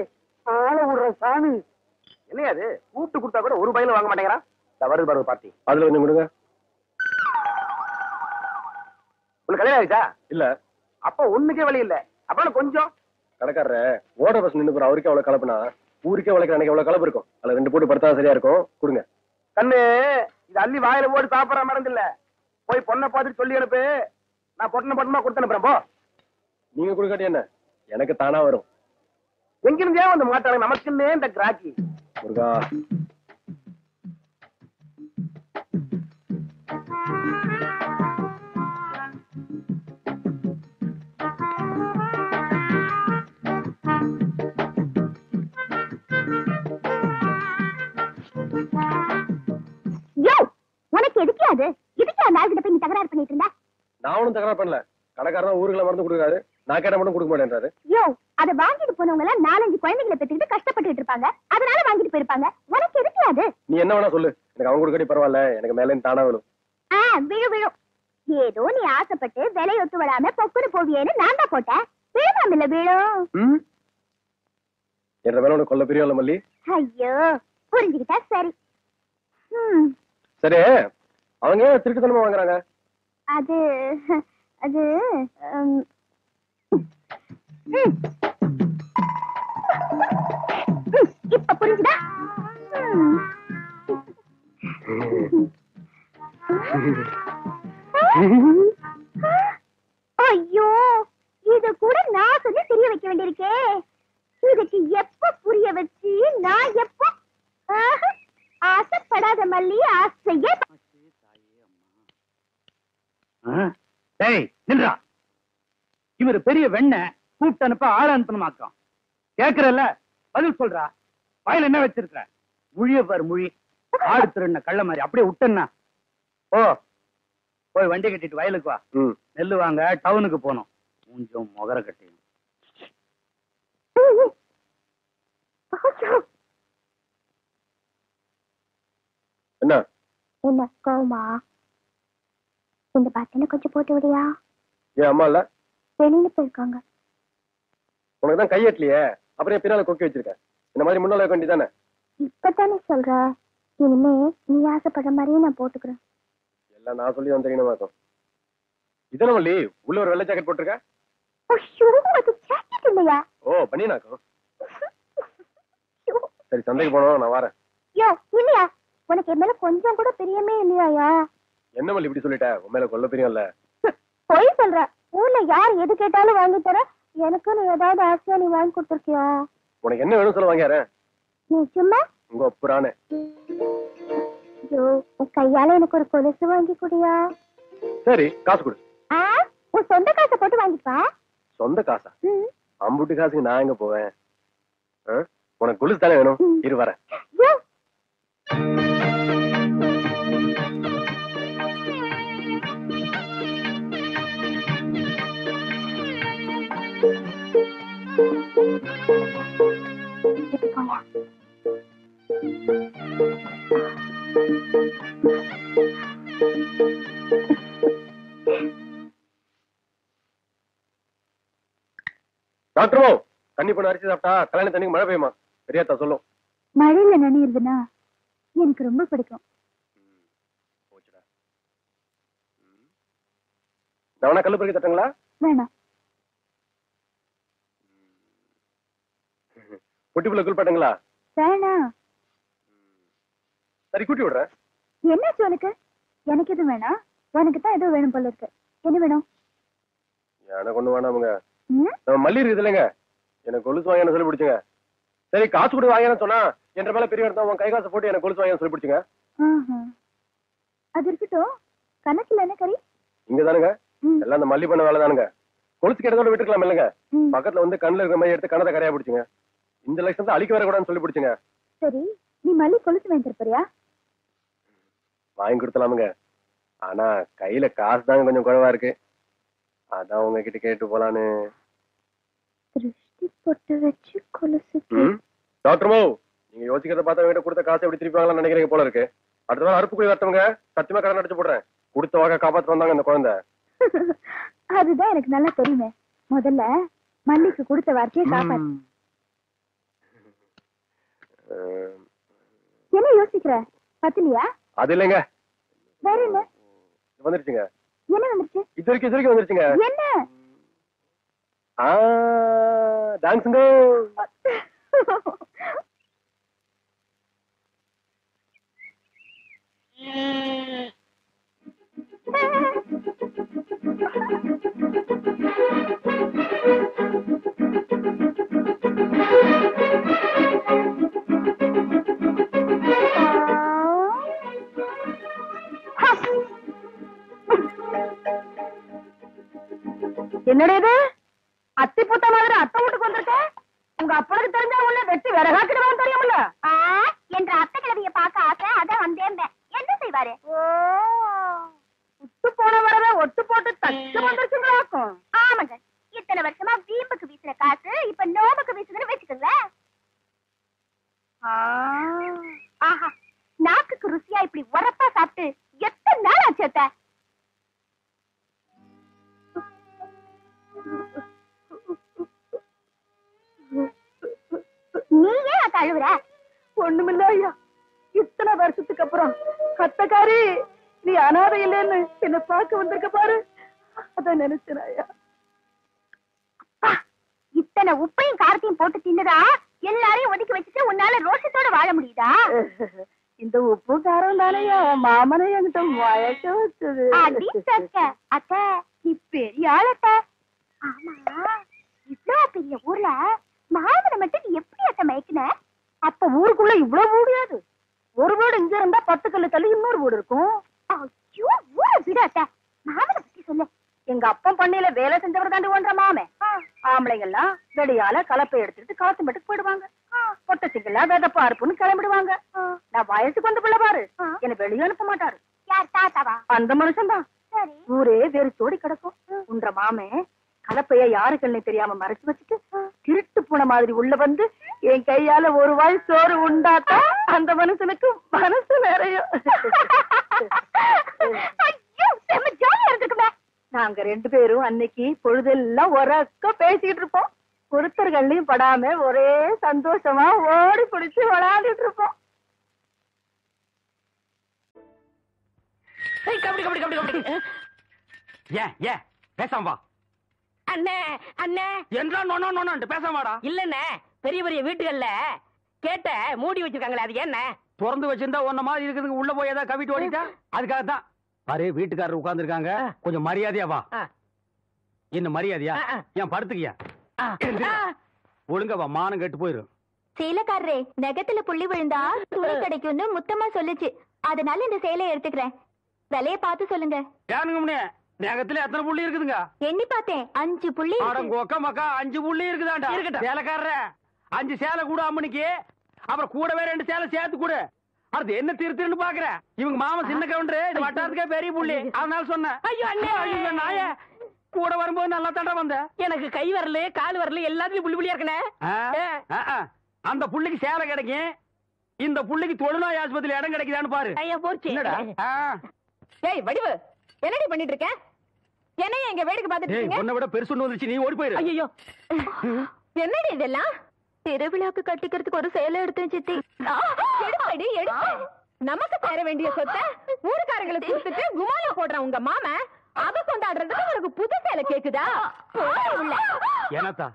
ஆள விடுற சாமி என்னையாது கூப்பிட்டு கொடுத்தா கூட ஒரு பையில வாங்க மாட்டேங்கிறான் வருது வருது பார்ட்டி அதுல கொஞ்சம் கொடுங்க உனக்கு கல்யாணம் ஆயிடுச்சா இல்ல அப்ப ஒண்ணுக்கே வழி இல்ல அப்ப கொஞ்சம் கடைக்காரரு ஓட பஸ் நின்று போற அவருக்கே அவ்வளவு கலப்புனா ஊருக்கே உழைக்கிற அன்னைக்கு அவ்வளவு கலப்பு இருக்கும் அதுல ரெண்டு போட்டு படுத்தா சரியா இருக்கும் கொடுங்க கண்ணு இது அள்ளி வாயில போட்டு சாப்பிடற மறந்து இல்ல போய் பொண்ணை பார்த்துட்டு சொல்லி அனுப்பு நான் பொட்டனை பொட்டமா கொடுத்து அனுப்புறேன் போ நீங்க கொடுக்காட்டி என்ன எனக்கு தானா வரும் எங்கிருந்தே வந்து மாட்டாங்க நமக்கு இல்லையே இந்த கிராக்கி முருகா தகராறு பண்ணல கடைக்காரன் ஊருக்குள்ள மருந்து கொடுக்காரு நான் கேட்ட மட்டும் கொடுக்க மாட்டேன்றாரு யோ அத வாங்கிட்டு போனவங்க எல்லாம் நாலஞ்சு குழந்தைகளை பெத்திட்டு கஷ்டப்பட்டுட்டு இருப்பாங்க அதனால வாங்கிட்டு போயிருப்பாங்க உனக்கு எதுக்கு அது நீ என்ன வேணா சொல்லு எனக்கு அவங்க கொடுக்கடி பரவாயில்ல எனக்கு மேல தானா விழும் விழு விழு ஏதோ நீ ஆசைப்பட்டு விலையொத்து விடாம பொக்குன்னு போவியேன்னு நான் தான் போட்டேன் விழுவாம இல்ல விழும் என்ன மேல உனக்கு கொள்ள பிரியம் இல்ல மல்லி ஐயோ புரிஞ்சுக்கிட்டா சரி சரி அவங்க திருட்டுத்தனமா வாங்குறாங்க அது அது இப்ப புரிஞ்சுதா ஐயோ இது கூட நான் சொல்லி தெரிய வைக்க வேண்டியிருக்கே இதுக்கு எப்ப புரிய வச்சு நான் எப்ப ஆசைப்படாத மல்லி ஆசையே இவர் பெரிய வெண்ண கூப்பிட்டு அனுப்ப ஆள அனுப்பணுமாக்கம் கேக்குறல்ல பதில் சொல்றா வயல் என்ன வச்சிருக்க மொழிய பாரு மொழி ஆடு திருண்ண கள்ள மாதிரி அப்படியே விட்டா ஓ போய் வண்டி கட்டிட்டு வயலுக்கு வா நெல்லு வாங்க டவுனுக்கு போனோம் மூஞ்சும் முகர கட்டையும் என்ன என்ன கோமா இந்த பாத்தில கொஞ்சம் போட்டு விடியா ஏன் அம்மா இல்ல வெளியில போயிருக்காங்க உனக்குதான் கையெட்டலையே அப்புறம் பின்னால கொக்கி வச்சிருக்க இந்த மாதிரி முன்னால வைக்க வேண்டியதானே இப்பதானே சொல்ற இனிமே நீ ஆசைப்படுற மாதிரியே நான் போட்டுக்கிறேன் எல்லாம் நான் சொல்லி வந்து தெரியுமா இருக்கும் இதன வள்ளி உள்ள ஒரு வெள்ளை ஜாக்கெட் போட்டிருக்க அது ஜாக்கெட் இல்லையா ஓ பண்ணினாக்கும் சரி சந்தைக்கு போனோம் நான் வரேன் யோ இல்லையா உனக்கு என் மேல கொஞ்சம் கூட பிரியமே இல்லையாயா என்ன மல்லி இப்படி சொல்லிட்ட உன் மேல கொள்ள பிரியம் இல்ல போய் சொல்ற ஊர்ல யார் எது கேட்டாலும் வாங்கி தர எனக்கு நீ ஏதாவது ஆசையா நீ வாங்கி கொடுத்துருக்கியா உனக்கு என்ன வேணும் சொல்ல வாங்கிற நீ சும்மா உங்க அப்புறானே யோ உன் கையால எனக்கு ஒரு கொலுசு வாங்கி குடியா சரி காசு கொடு உன் சொந்த காசை போட்டு வாங்கிப்பா சொந்த காசா அம்புட்டு காசுக்கு நான் எங்க போவேன் உனக்கு கொலுசு தானே வேணும் இரு வரேன் டாக்டரோ தண்ணி போன அரிசி சாப்பிட்டா கல்யாண தண்ணிக்கு மழை பெய்யுமா பெரியாத்தா சொல்லும் மழையில நினைக்கிறதுனா எனக்கு ரொம்ப பிடிக்கும் நான் கல்லு பிறகு தட்டுங்களா வேணாம் குட்டி பிள்ளை குளிப்பாட்டுங்களா வேணாம் சரி கூட்டி விடுறேன் என்னாச்சு உனக்கு எனக்கு எதுவும் வேணாம் உனக்கு தான் எதுவும் வேணும் போல இருக்கு என்ன வேணும் எனக்கு ஒண்ணு வேணாமுங்க மல்லி இருக்குது இல்லைங்க எனக்கு கொலுசு வாங்கன்னு சொல்லி பிடிச்சுங்க சரி காசு கூட வாங்கன்னு சொன்னா என்ற மேல பெரிய எடுத்தா உன் கை காசு போட்டு எனக்கு கொலுசு வாங்கன்னு சொல்லி பிடிச்சுங்க அது இருக்கட்டும் கணக்குல என்ன கறி இங்க தானுங்க எல்லாம் அந்த மல்லி பண்ண வேலை தானுங்க கொளுத்து கேட்டதோட விட்டுக்கலாம் இல்லங்க. பக்கத்துல வந்து கண்ணுல இருக்கிற மாதிரி எடுத்து கண்ணத கரையா பிடிச்சுங்க. இந்த லட்சணத்தை அழிக்க வர கூடாதுன்னு சொல்லி பிடிச்சுங்க. சரி, நீ மல்லி கொளுத்து வாங்கிருப்பியா? வாங்கி கொடுத்தலாமுங்க. ஆனா கையில காசு தாங்க கொஞ்சம் குறைவா இருக்கு. அதான் உங்ககிட்ட கேட்டு போலான்னு. திருஷ்டி போட்டு வச்சு கொலுசு டாக்டர் மோ, நீங்க யோசிக்கிறத பார்த்தா வீட்டை கொடுத்த காசை எப்படி திருப்பாங்களான்னு நினைக்கிறீங்க போல இருக்கு. அடுத்த நாள் அறுப்புக்குடி வரத்தவங்க சத்தியமா கடன் அடிச்சு போடுறேன். கொடுத்த வாக்க காப்பாற்ற வந்தாங்க அந்த குழந்தை. அதுதான் எனக்கு நல்லா தெரியுமே. முதல்ல மல்லிக்கு கொடுத்த வார்த்தையை காப்பாத்து. என்ன யோசிக்கிற? பத்திலியா? அது இல்லைங்க, வேற என்ன வந்துருச்சுங்க. என்ன வந்துருச்சு? இதுக்கு வந்துருச்சுங்க. என்ன டான்ஸுங்க? என்னடா இது? அத்தி பூத்த மாதிரி அத்தை வீட்டுக்கு வந்திருக்க? உங்க அப்பனுக்கு தெரிஞ்சா உள்ள வெட்டி விறகாக்கிடுவான்னு தெரியும்ல? என்ற அத்தை கிழவிய பார்க்க ஆசை, அதான் வந்தேன். என்ன செய்வாரு? ஒட்டு போன வரவே ஒட்டு போட்டு தச்சு வந்துருச்சுங்களாக்கும். ஆமாங்க, இத்தனை வருஷமா வீம்புக்கு வீசுற காசு இப்ப நோம்புக்கு வீசுதுன்னு வச்சுக்கோங்களேன். ஆஹா, நாக்குக்கு ருசியா இப்படி உரப்பா சாப்பிட்டு எத்தனை நாள் ஆச்சு அத்தை? நீ ஏன் கழுவுற? ஒண்ணுமில்லையா, இத்தனை வருஷத்துக்கு அப்புறம் கத்தக்காரி நீ அனாதை இல்லைன்னு என்ன பார்க்க வந்திருக்க பாரு, அத நினைச்சனாயா? இத்தனை உப்பையும் காரத்தையும் போட்டு தின்னுதா எல்லாரையும் ஒதுக்கி வச்சுட்டு உன்னால ரோஷத்தோட வாழ முடியுதா? இந்த உப்பு காரம் தானையா மாமனை என்கிட்ட வழக்க வச்சது. அத்த, நீ பெரிய ஆளட்ட. ஆமா, இவ்வளவு பெரிய ஊர்ல மாமனை மட்டும் எப்படி அத்த மயக்கின? அப்ப ஊருக்குள்ள இவ்வளவு முடியாது. ஒரு வீடு இங்க இருந்தா 10 கல்லு தள்ளி இன்னொரு வீடு இருக்கும். ஐயோ, ஊர விட அத்த, மாமனை பத்தி சொல்லு. எங்க அப்பன் பண்ணையில வேலை செஞ்சவர் தாண்டி ஒன்ற மாமே. ஆம்பளைங்கெல்லாம் வெடியால கலப்பை எடுத்துட்டு களத்து மட்டுக்கு போயிடுவாங்க. பொட்டச்சிங்களா வேதப்பா அறுப்புன்னு கிளம்பிடுவாங்க. நான் வயசுக்கு வந்து பிள்ளை பாரு, என்ன வெளியே அனுப்ப மாட்டாரு. அந்த மனுஷன் தான் ஊரே வெறிச்சோடி கிடக்கும். உன்ற மாமே கலப்பைய யாருக்குன்னு தெரியாம மறைச்சு வச்சுட்டு திருட்டு போன மாதிரி உள்ள வந்து என் கையால ஒரு வாய் சோறு உண்டாத்தா அந்த மனுஷனுக்கு மனசு நிறைய. நாங்க 2 பேரும் அன்னைக்கு பொழுதெல்லாம் உறக்க பேசிக்கிட்டு இருப்போம். ஒருத்தர்கள்லயும் படாம ஒரே சந்தோஷமா ஓடி பிடிச்சு விளையாடிட்டு இருப்போம். பேசாம இல்லண்ணே, பெரிய பெரிய வீட்டுகள்ல கேட்ட மூடி வச்சிருக்காங்களே, அது என்ன திறந்து வச்சிருந்தா ஒன்ன மாதிரி இருக்குது. உள்ள போய் ஏதாவது கவிட்டு ஓடிட்டா அதுக்காக தான் பாரு. வீட்டுக்காரர் உட்கார்ந்து இருக்காங்க, கொஞ்சம் மரியாதையா வா. என்ன மரியாதையா? ஏன் படுத்துக்கியா? ஒழுங்கவா, மானம் கெட்டு போயிரும். சேலக்காரரே, நகத்துல புள்ளி விழுந்தா துணி கிடைக்கும்னு முத்தமா சொல்லுச்சு, அதனால இந்த சேலையை எடுத்துக்கிறேன். விலைய பார்த்து சொல்லுங்க. நகத்துல எத்தனை புள்ளி இருக்குதுங்க? எண்ணி பார்த்தேன், 5 புள்ளி. மக்கா 5 புள்ளி இருக்குதாண்டா. இருக்கட்டும் சேலக்காரரே, 5 சேலை கூட அம்மனுக்கு, அப்புறம் கூடவே 2 சேலை சேர்த்து கூட. அது என்ன திருத்தின்னு பாக்குற? இவங்க மாமா சின்ன கவுண்டரு, இந்த வட்டாரத்துக்கே பெரிய புள்ளி, அதனால சொன்னேன். ஐயோ அண்ணே, நாய கூட வரும்போது நல்லா தாண்டா வந்த. எனக்கு கை வரல கால் வரல எல்லாத்துலயும் புள்ளி புள்ளியா இருக்கனே. அந்த புள்ளிக்கு சேலை கிடைக்கும், இந்த புள்ளிக்கு தொழுநோய் ஆஸ்பத்திரியில இடம் கிடைக்குதான்னு பாரு. ஏய் வடிவு, என்னடி பண்ணிட்டு இருக்க? என்ன எங்க வேடிக்கை பார்த்துட்டு இருக்கீங்க? உன்னை விட பெருசு ஒண்ணு வந்துச்சு, நீ ஓடி போயிரு. ஐயோ என்னடி இதெல்லாம்? திருவிழாக்கு கட்டிக்கிறதுக்கு ஒரு சேலை எடுத்து சித்தி. எடுப்படி எடுப்ப, நமக்கு தர வேண்டிய சொத்தை ஊருக்காரங்களை கொடுத்துட்டு குமாலா போடுறான் உங்க மாமா. அத கொண்டாடுறதுக்கு உனக்கு புது சேலை கேக்குதா? என்னத்தா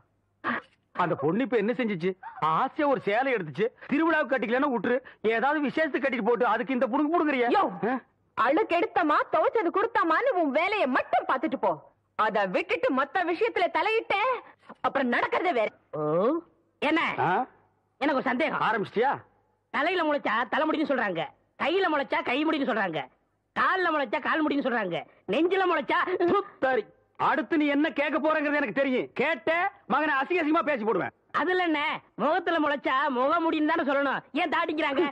அந்த பொண்ணு இப்ப என்ன செஞ்சிச்சு? ஆசையா ஒரு சேலை எடுத்துச்சு, திருவிழாவுக்கு கட்டிக்கலன்னா விட்டுரு, ஏதாவது விசேஷத்துக்கு கட்டிட்டு போட்டு அதுக்கு இந்த புடுங்கு புடுங்குறியா? அழுக்கு எடுத்தமா துவச்சது கொடுத்தமான்னு உன் வேலையை மட்டும் பாத்துட்டு போ. அத விட்டுட்டு மொத்த விஷயத்துல தலையிட்ட அப்புறம் நடக்கிறதே வேற. என்ன எனக்கு ஒரு சந்தேகம். ஆரம்பிச்சியா? தலையில முளைச்சா தலை முடின்னு சொல்றாங்க, கையில முளைச்சா கை முடின்னு சொல்றாங்க, கால்ல முளைச்சா கால் முடின்னு சொல்றாங்க, நெஞ்சில முளைச்சா அடுத்து நீ என்ன கேட்க போறங்கிறது எனக்கு தெரியும். கேட்ட மகனை அசிங்கமா பேசி போடுவேன். அதுல என்ன முகத்துல முளைச்சா முக முடியும் தானே சொல்லணும். ஏன் தாட்டிக்கிறாங்க?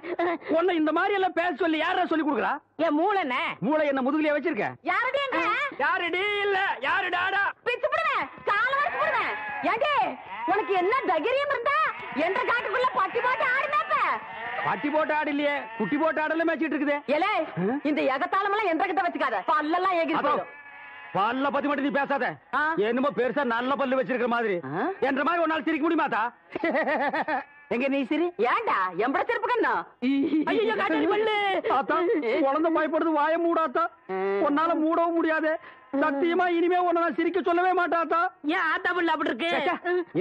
ஒண்ணு இந்த மாதிரி எல்லாம் பேச சொல்லி யாரா சொல்லி கொடுக்குறா? ஏன் மூளை என்ன? மூளை என்ன முதுகுலயே வச்சிருக்க? யாரடி என்ன? யாரடி இல்ல யாருடாடா பிச்சு போடுவேன், கால வச்சு போடுவேன். ஏடி உனக்கு என்ன தைரியம் இருந்தா என்ற காட்டுக்குள்ள பட்டி போட்டு ஆடுனாப்ப? பட்டி போட்டு ஆடு இல்லையே, குட்டி போட்டு ஆடல மேய்ச்சிட்டு இருக்குதே. ஏலே இந்த எகத்தாளம் எல்லாம் என்ற கிட்ட வச்சுக்காத, பல்லெல்லாம் ஏகிட்டு போயிடும். பல்ல பத்தி மட்டும் நீ பேசாத. என்னமோ பெருசா நல்ல பல்லு வச்சிருக்கிற மாதிரி என்ற மாதிரி ஒரு நாள் சிரிக்க முடியுமாதா? எங்க நீ சிரி? ஏண்டா எம்பட சிரிப்பு கண்ணா? ஐயோ காட்டி பல்லு தாத்தா, குழந்தை பயப்படுது வாய மூடாத்தா. ஒன்னால மூடவும் முடியாது. சத்தியமா இனிமே உன்ன நான் சிரிக்க சொல்லவே மாட்டாத்தா. ஏன் ஆத்தா பல்லு அப்படி இருக்கு?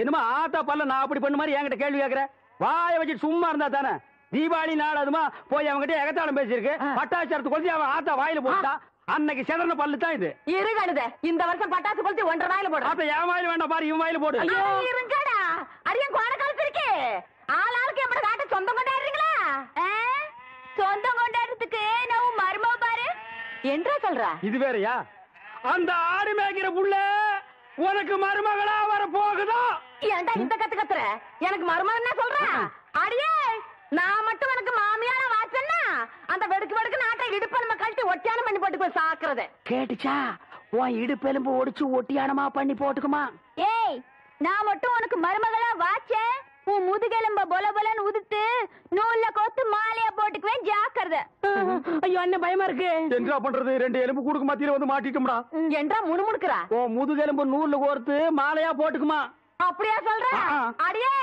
என்னமா ஆத்தா பல்ல நான் அப்படி பண்ண மாதிரி என்கிட்ட கேள்வி கேட்கற? வாய வச்சுட்டு சும்மா இருந்தா தானே? தீபாவளி நாள் அதுமா போய் அவங்ககிட்ட எகத்தாளம் பேசிருக்கு. பட்டாச்சாரத்து கொளுத்தி அவன் ஆத்தா வாயில போட்டா அன்னைக்கு செதறன பல்லு தான் இது. இருங்கடா, இந்த வருஷம் பட்டாசு கொளுத்தி ஒன்றரை வாயில போடு. அப்ப என் வாயில வேண்டாம் பாரு, இவன் வாயில போடு. ஐயோ இருங்கடா, அரியன் கோட கலத்திருக்கே. ஆளாளுக்கு நம்ம காட்ட சொந்தம் கொண்டாடுறீங்களா? சொந்தம் கொண்டாடுறதுக்கு நான் மர்மமா பாரு என்றா சொல்றா? இது வேறயா? அந்த ஆடு மேய்கிற புள்ள உனக்கு மருமகளா வர போகுதா? ஏண்டா இந்த கத்து கத்துற? எனக்கு மருமகன்னா சொல்ற? அடியே நான் மட்டும் எனக்கு மாமியார வாச்சன்னா அந்த வெடுக்கு வெடுக்கு நாட்டை இடுப்ப நம்ம கழட்டி ஒட்டியானம் பண்ணி போட்டுக்கோ. சாக்குறத கேட்டுச்சா? உன் இடுப்பெலும்பு ஒடிச்சு ஒட்டியானமா பண்ணி போட்டுக்குமா? ஏய் நான் மட்டும் உனக்கு மருமகளா வாச்சேன், உன் முதுகெலும்ப பொல பொலன்னு உதுத்து நூல்ல கோத்து மாலையா போட்டுக்குவேன். ஜாக்கிரத. ஐயோ அண்ணன் பயமா இருக்கு. என்றா பண்றது? ரெண்டு எலும்பு கூடுக்கு மத்தியில வந்து மாட்டிட்டோம்டா. என்றா முணுமுணுக்குறா? உன் முதுகெலும்பு நூல்ல கோர்த்து மாலையா போட்டுக்குமா? அப்படியா சொல்ற? அடியே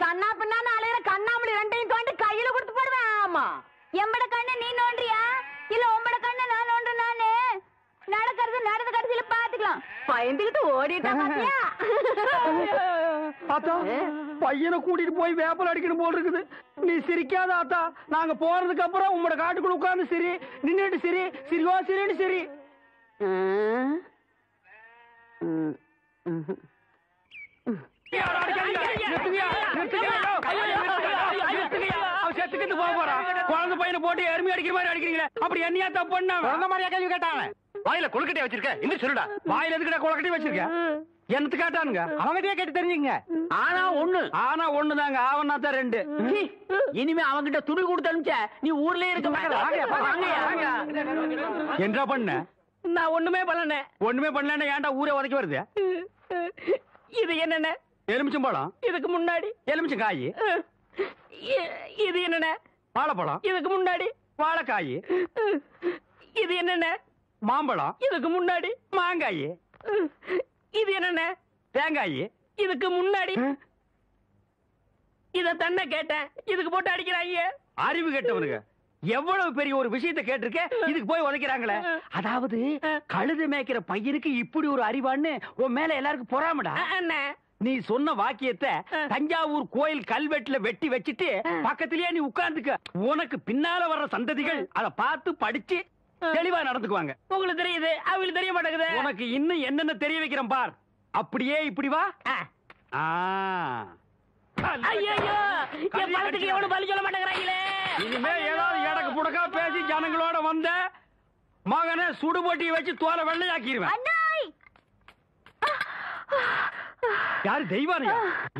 சன்னா பின்னான்னு அலையிற கண்ணாமணி ரெண்டையும் தோண்டி கையில கொடுத்து போடுவேன். ஆமா எம்பட கண்ணை நீ நோண்டியா இல்ல உம்பட கண்ணை நான் நோண்டுனானே? நடக்கிறது நடந்த கடைசியில பாத்துக்கலாம். பயந்துகிட்டு ஓடிட்டா பாத்தியா? ஆத்தா பையனை கூட்டிட்டு போய் வேப்பல் அடிக்கணும் போல் இருக்குது. நீ சிரிக்காத ஆத்தா, நாங்க போறதுக்கு அப்புறம் உங்களோட காட்டுக்குள்ள உட்கார்ந்து சிரி, நின்னுட்டு சிரி, சிரிவா சிரின்னு சிரி. குழந்தை பையனை போட்டு எருமி அடிக்கிற மாதிரி அடிக்கிறீங்களே, அப்படி என்னையா தப்பு பண்ண? குழந்தை மாதிரியா கேள்வி கேட்டாங்க? வாயில கொழுக்கட்டை வச்சிருக்க இன்னும் சொல்லுடா. வாயில எதுக்கிட்ட கொழுக்கட்டை வச்சிருக்க? என்னத்து கேட்டானுங்க? அவங்ககிட்டயே கேட்டு தெரிஞ்சுங்க. ஆனா ஒண்ணு, ஆனா ஒண்ணு தாங்க, ஆவனா தான் ரெண்டு. இனிமே அவங்கிட்ட துணி கொடுத்தனுச்ச நீ ஊர்லயே இருக்க. என்ன பண்ண? நான் ஒண்ணுமே பண்ணல. ஒண்ணுமே பண்ணலன்னா ஏன்டா ஊரே உதைக்கி வருது? இது என்னென்ன? எலுமிச்சம்பழம். இதுக்கு முன்னாடி எலுமிச்சம் காய். இது என்னென்ன? வாழைப்பழம். இதுக்கு முன்னாடி வாழைக்காய். இது என்னென்ன? மாம்பழம். இதுக்கு முன்னாடி மாங்காய். இது என்னென்ன? தேங்காய். இதுக்கு முன்னாடி இத தன்ன கேட்டேன், இதுக்கு போட்டு அடிக்கிறாங்க. அறிவு கேட்டவனுங்க எவ்வளவு பெரிய ஒரு விஷயத்தை கேட்டிருக்க, இதுக்கு போய் உதைக்கிறாங்களே. அதாவது கழுதை மேய்க்கிற பையனுக்கு இப்படி ஒரு அறிவான்னு உன் மேல எல்லாருக்கும் பொறாமடா. நீ சொன்ன வாக்கியத்தை தஞ்சாவூர் கோயில் கல்வெட்டுல வெட்டி வச்சிட்டு பக்கத்திலேயே நீ உட்கார்ந்துக்க. உனக்கு பின்னால வர்ற சந்ததிகள் அத பார்த்து படிச்சு தெளிவா நடந்துக்குவாங்க. உங்களுக்கு தெரியுது, அவங்களுக்கு தெரிய மாட்டேங்குது. உனக்கு இன்னும் என்னென்ன தெரிய வைக்கிறேன் பார். அப்படியே இப்படி வா. ஐயோ என் பழத்துக்கு எவ்வளவு பலி சொல்ல மாட்டேங்கிறாங்களே. இனிமே ஏதாவது எடக்கு புடக்கா பேசி ஜனங்களோட வந்த மகனை சுடுபோட்டி வச்சு தோலை வெள்ளையாக்கிடுவேன். யாரு தெய்வானியா?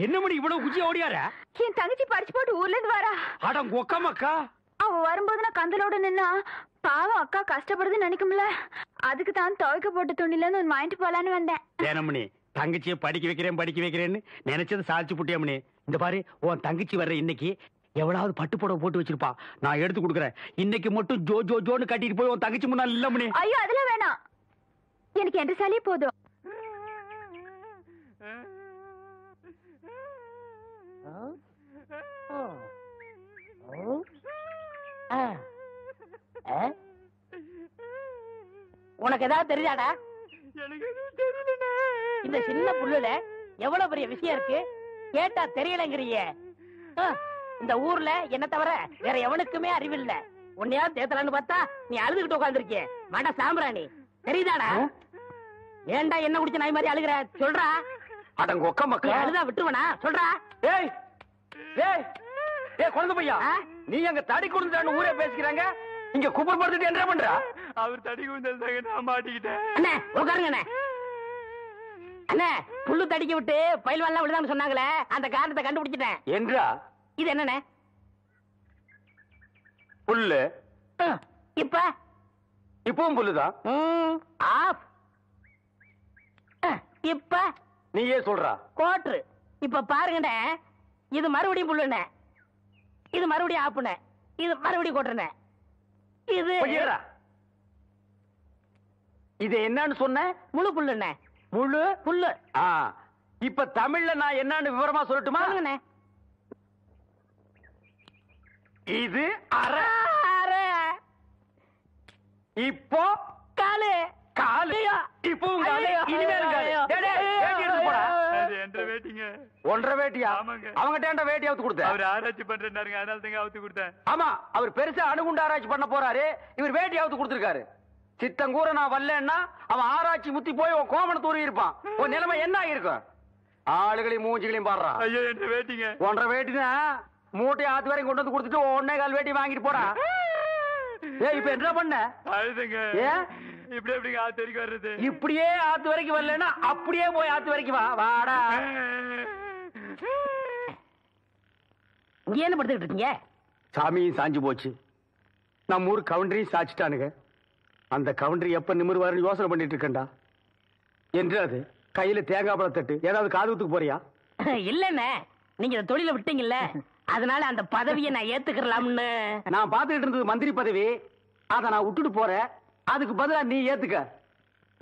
என்ன மணி இவ்வளவு குச்சி ஓடியாரா? என் தங்கச்சி பறிச்சு போட்டு ஊர்ல இருந்து வரா. அடம் ஒக்கமாக்கா, அவ வரும்போது நான் கந்தலோட நின்னா பாவம் அக்கா கஷ்டப்படுதுன்னு நினைக்கும்ல, அதுக்கு தான் துவைக்க போட்டு துணில இருந்து வாங்கிட்டு போலான்னு வந்தேன். ஏனமணி தங்கச்சியை படிக்க வைக்கிறேன் படிக்க வைக்கிறேன்னு நினைச்சது சாதிச்சு புட்டியாமணி. இந்த பாரு உன் தங்கச்சி வர்ற இன்னைக்கு எவ்வளவு பட்டு புடவை போட்டு வச்சிருப்பா, நான் எடுத்து கொடுக்குறேன். இன்னைக்கு மட்டும் ஜோ ஜோ ஜோன்னு கட்டிட்டு போய் உன் தங்கச்சி முன்னாள் இல்லமணி. ஐயோ அதெல்லாம் வேணாம், எனக்கு எந்த சாலியே போதும். உனக்கு ஏதாவது தெரியாடா? இந்த சின்ன புள்ளுல எவ்வளவு பெரிய விஷயம் இருக்கு, கேட்டா தெரியலங்கிறிய. இந்த ஊர்ல என்ன தவிர வேற எவனுக்குமே அறிவில்ல. உன்னையாவது தேத்தலான்னு பார்த்தா நீ அழுதுகிட்டு உட்காந்துருக்கிய. மாட்டா சாம்பிராணி தெரியுதாடா? ஏண்டா என்ன குடிச்ச நாய் மாதிரி அழுகிற? சொல்றா. அடங்க ஒக்க மக்கள், அழுதா விட்டுருவனா? சொல்றா. ஏய் ஏய் ஏய் குழந்தை பையா, நீ அங்க தடி குடுந்துட்டான்னு ஊரே பேசிக்கிறாங்க, இங்க குப்பர் படுத்துட்டு என்ன பண்ற? அவர் தடி குடுந்தாங்க, நான் மாட்டிக்கிட்டேன். உட்காருங்க. அண்ணே புல்லு தடிக்க விட்டு பயில்வான்லாம் விழுதான்னு சொன்னாங்களே அந்த காரணத்தை கண்டுபிடிச்சிட்டேன். என்றா இது என்னண்ணே? புல்லு. இப்ப இப்பவும் புல்லுதான். ஆஃப். இப்ப நீயே சொல்றா. கோட்ரு. இப்ப பாருங்கண்ணே, இது மறுபடியும் புல்லுண்ணே, இது மறுபடியும் ஆப்புண்ணே, இது மறுபடியும் கோட்டுண்ணே. இது இது என்னன்னு சொன்ன? முழு புல்லுண்ணே, முழு புல்லு. இப்ப தமிழ்ல நான் என்னன்னு விவரமா சொல்லட்டுமா? இது அரை. இப்போ காலு. காலு. இப்போ ஒன்றரை வேட்டியா? அவங்கிட்ட வேட்டி அவுத்து கொடுத்தேன். அவர் ஆராய்ச்சி பண்றாருங்க, அதனால தான் அவுத்து கொடுத்தேன். ஆமா, அவர் பெருசா அணுகுண்டு ஆராய்ச்சி பண்ண போறாரு, இவர் வேட்டி அவுத்து கொடுத்திருக்காரு. சித்தங்கூர நான் வரலன்னா அவன் ஆராய்ச்சி முத்தி போய் உன் கோமனை தூரி இருப்பான். உன் நிலைமை என்ன ஆகிருக்கும்? ஆளுகளையும் மூஞ்சிகளையும் பாடுறான். வேட்டிங்க ஒன்றரை வேட்டினா மூட்டையை ஆத்து வரையும் கொண்டு வந்து கொடுத்துட்டு ஒன்னே கால் வேட்டி வாங்கிட்டு போறான். ஏ இப்ப என்ன பண்ண? ஏன் இப்படி எப்படிங்க ஆத்து வரைக்கும் வர்றது? இப்படியே ஆத்து வரைக்கும் வரலன்னா அப்படியே போய் ஆத்து வரைக்கும் வா. வாடா, என்ன படுத்துக்கிட்டு இருக்கீங்க? சாமியும் சாஞ்சு போச்சு, நம்ம ஊர் கவுண்டரையும் சாச்சிட்டானுங்க. அந்த கவுண்டரி எப்ப நிமிர்வாருன்னு யோசனை பண்ணிட்டு இருக்கண்டா. என்றாது கையில தேங்காய் பழத்தட்டு ஏதாவது காதுத்துக்கு போறியா? இல்லண்ணே, நீங்க இந்த தொழில விட்டீங்கல்ல, அதனால அந்த பதவியை நான் ஏத்துக்கலாம்னு. நான் பாத்துக்கிட்டு இருந்தது மந்திரி பதவி, அதை நான் விட்டுட்டு போறேன். அதுக்கு பதிலா நீ ஏத்துக்க.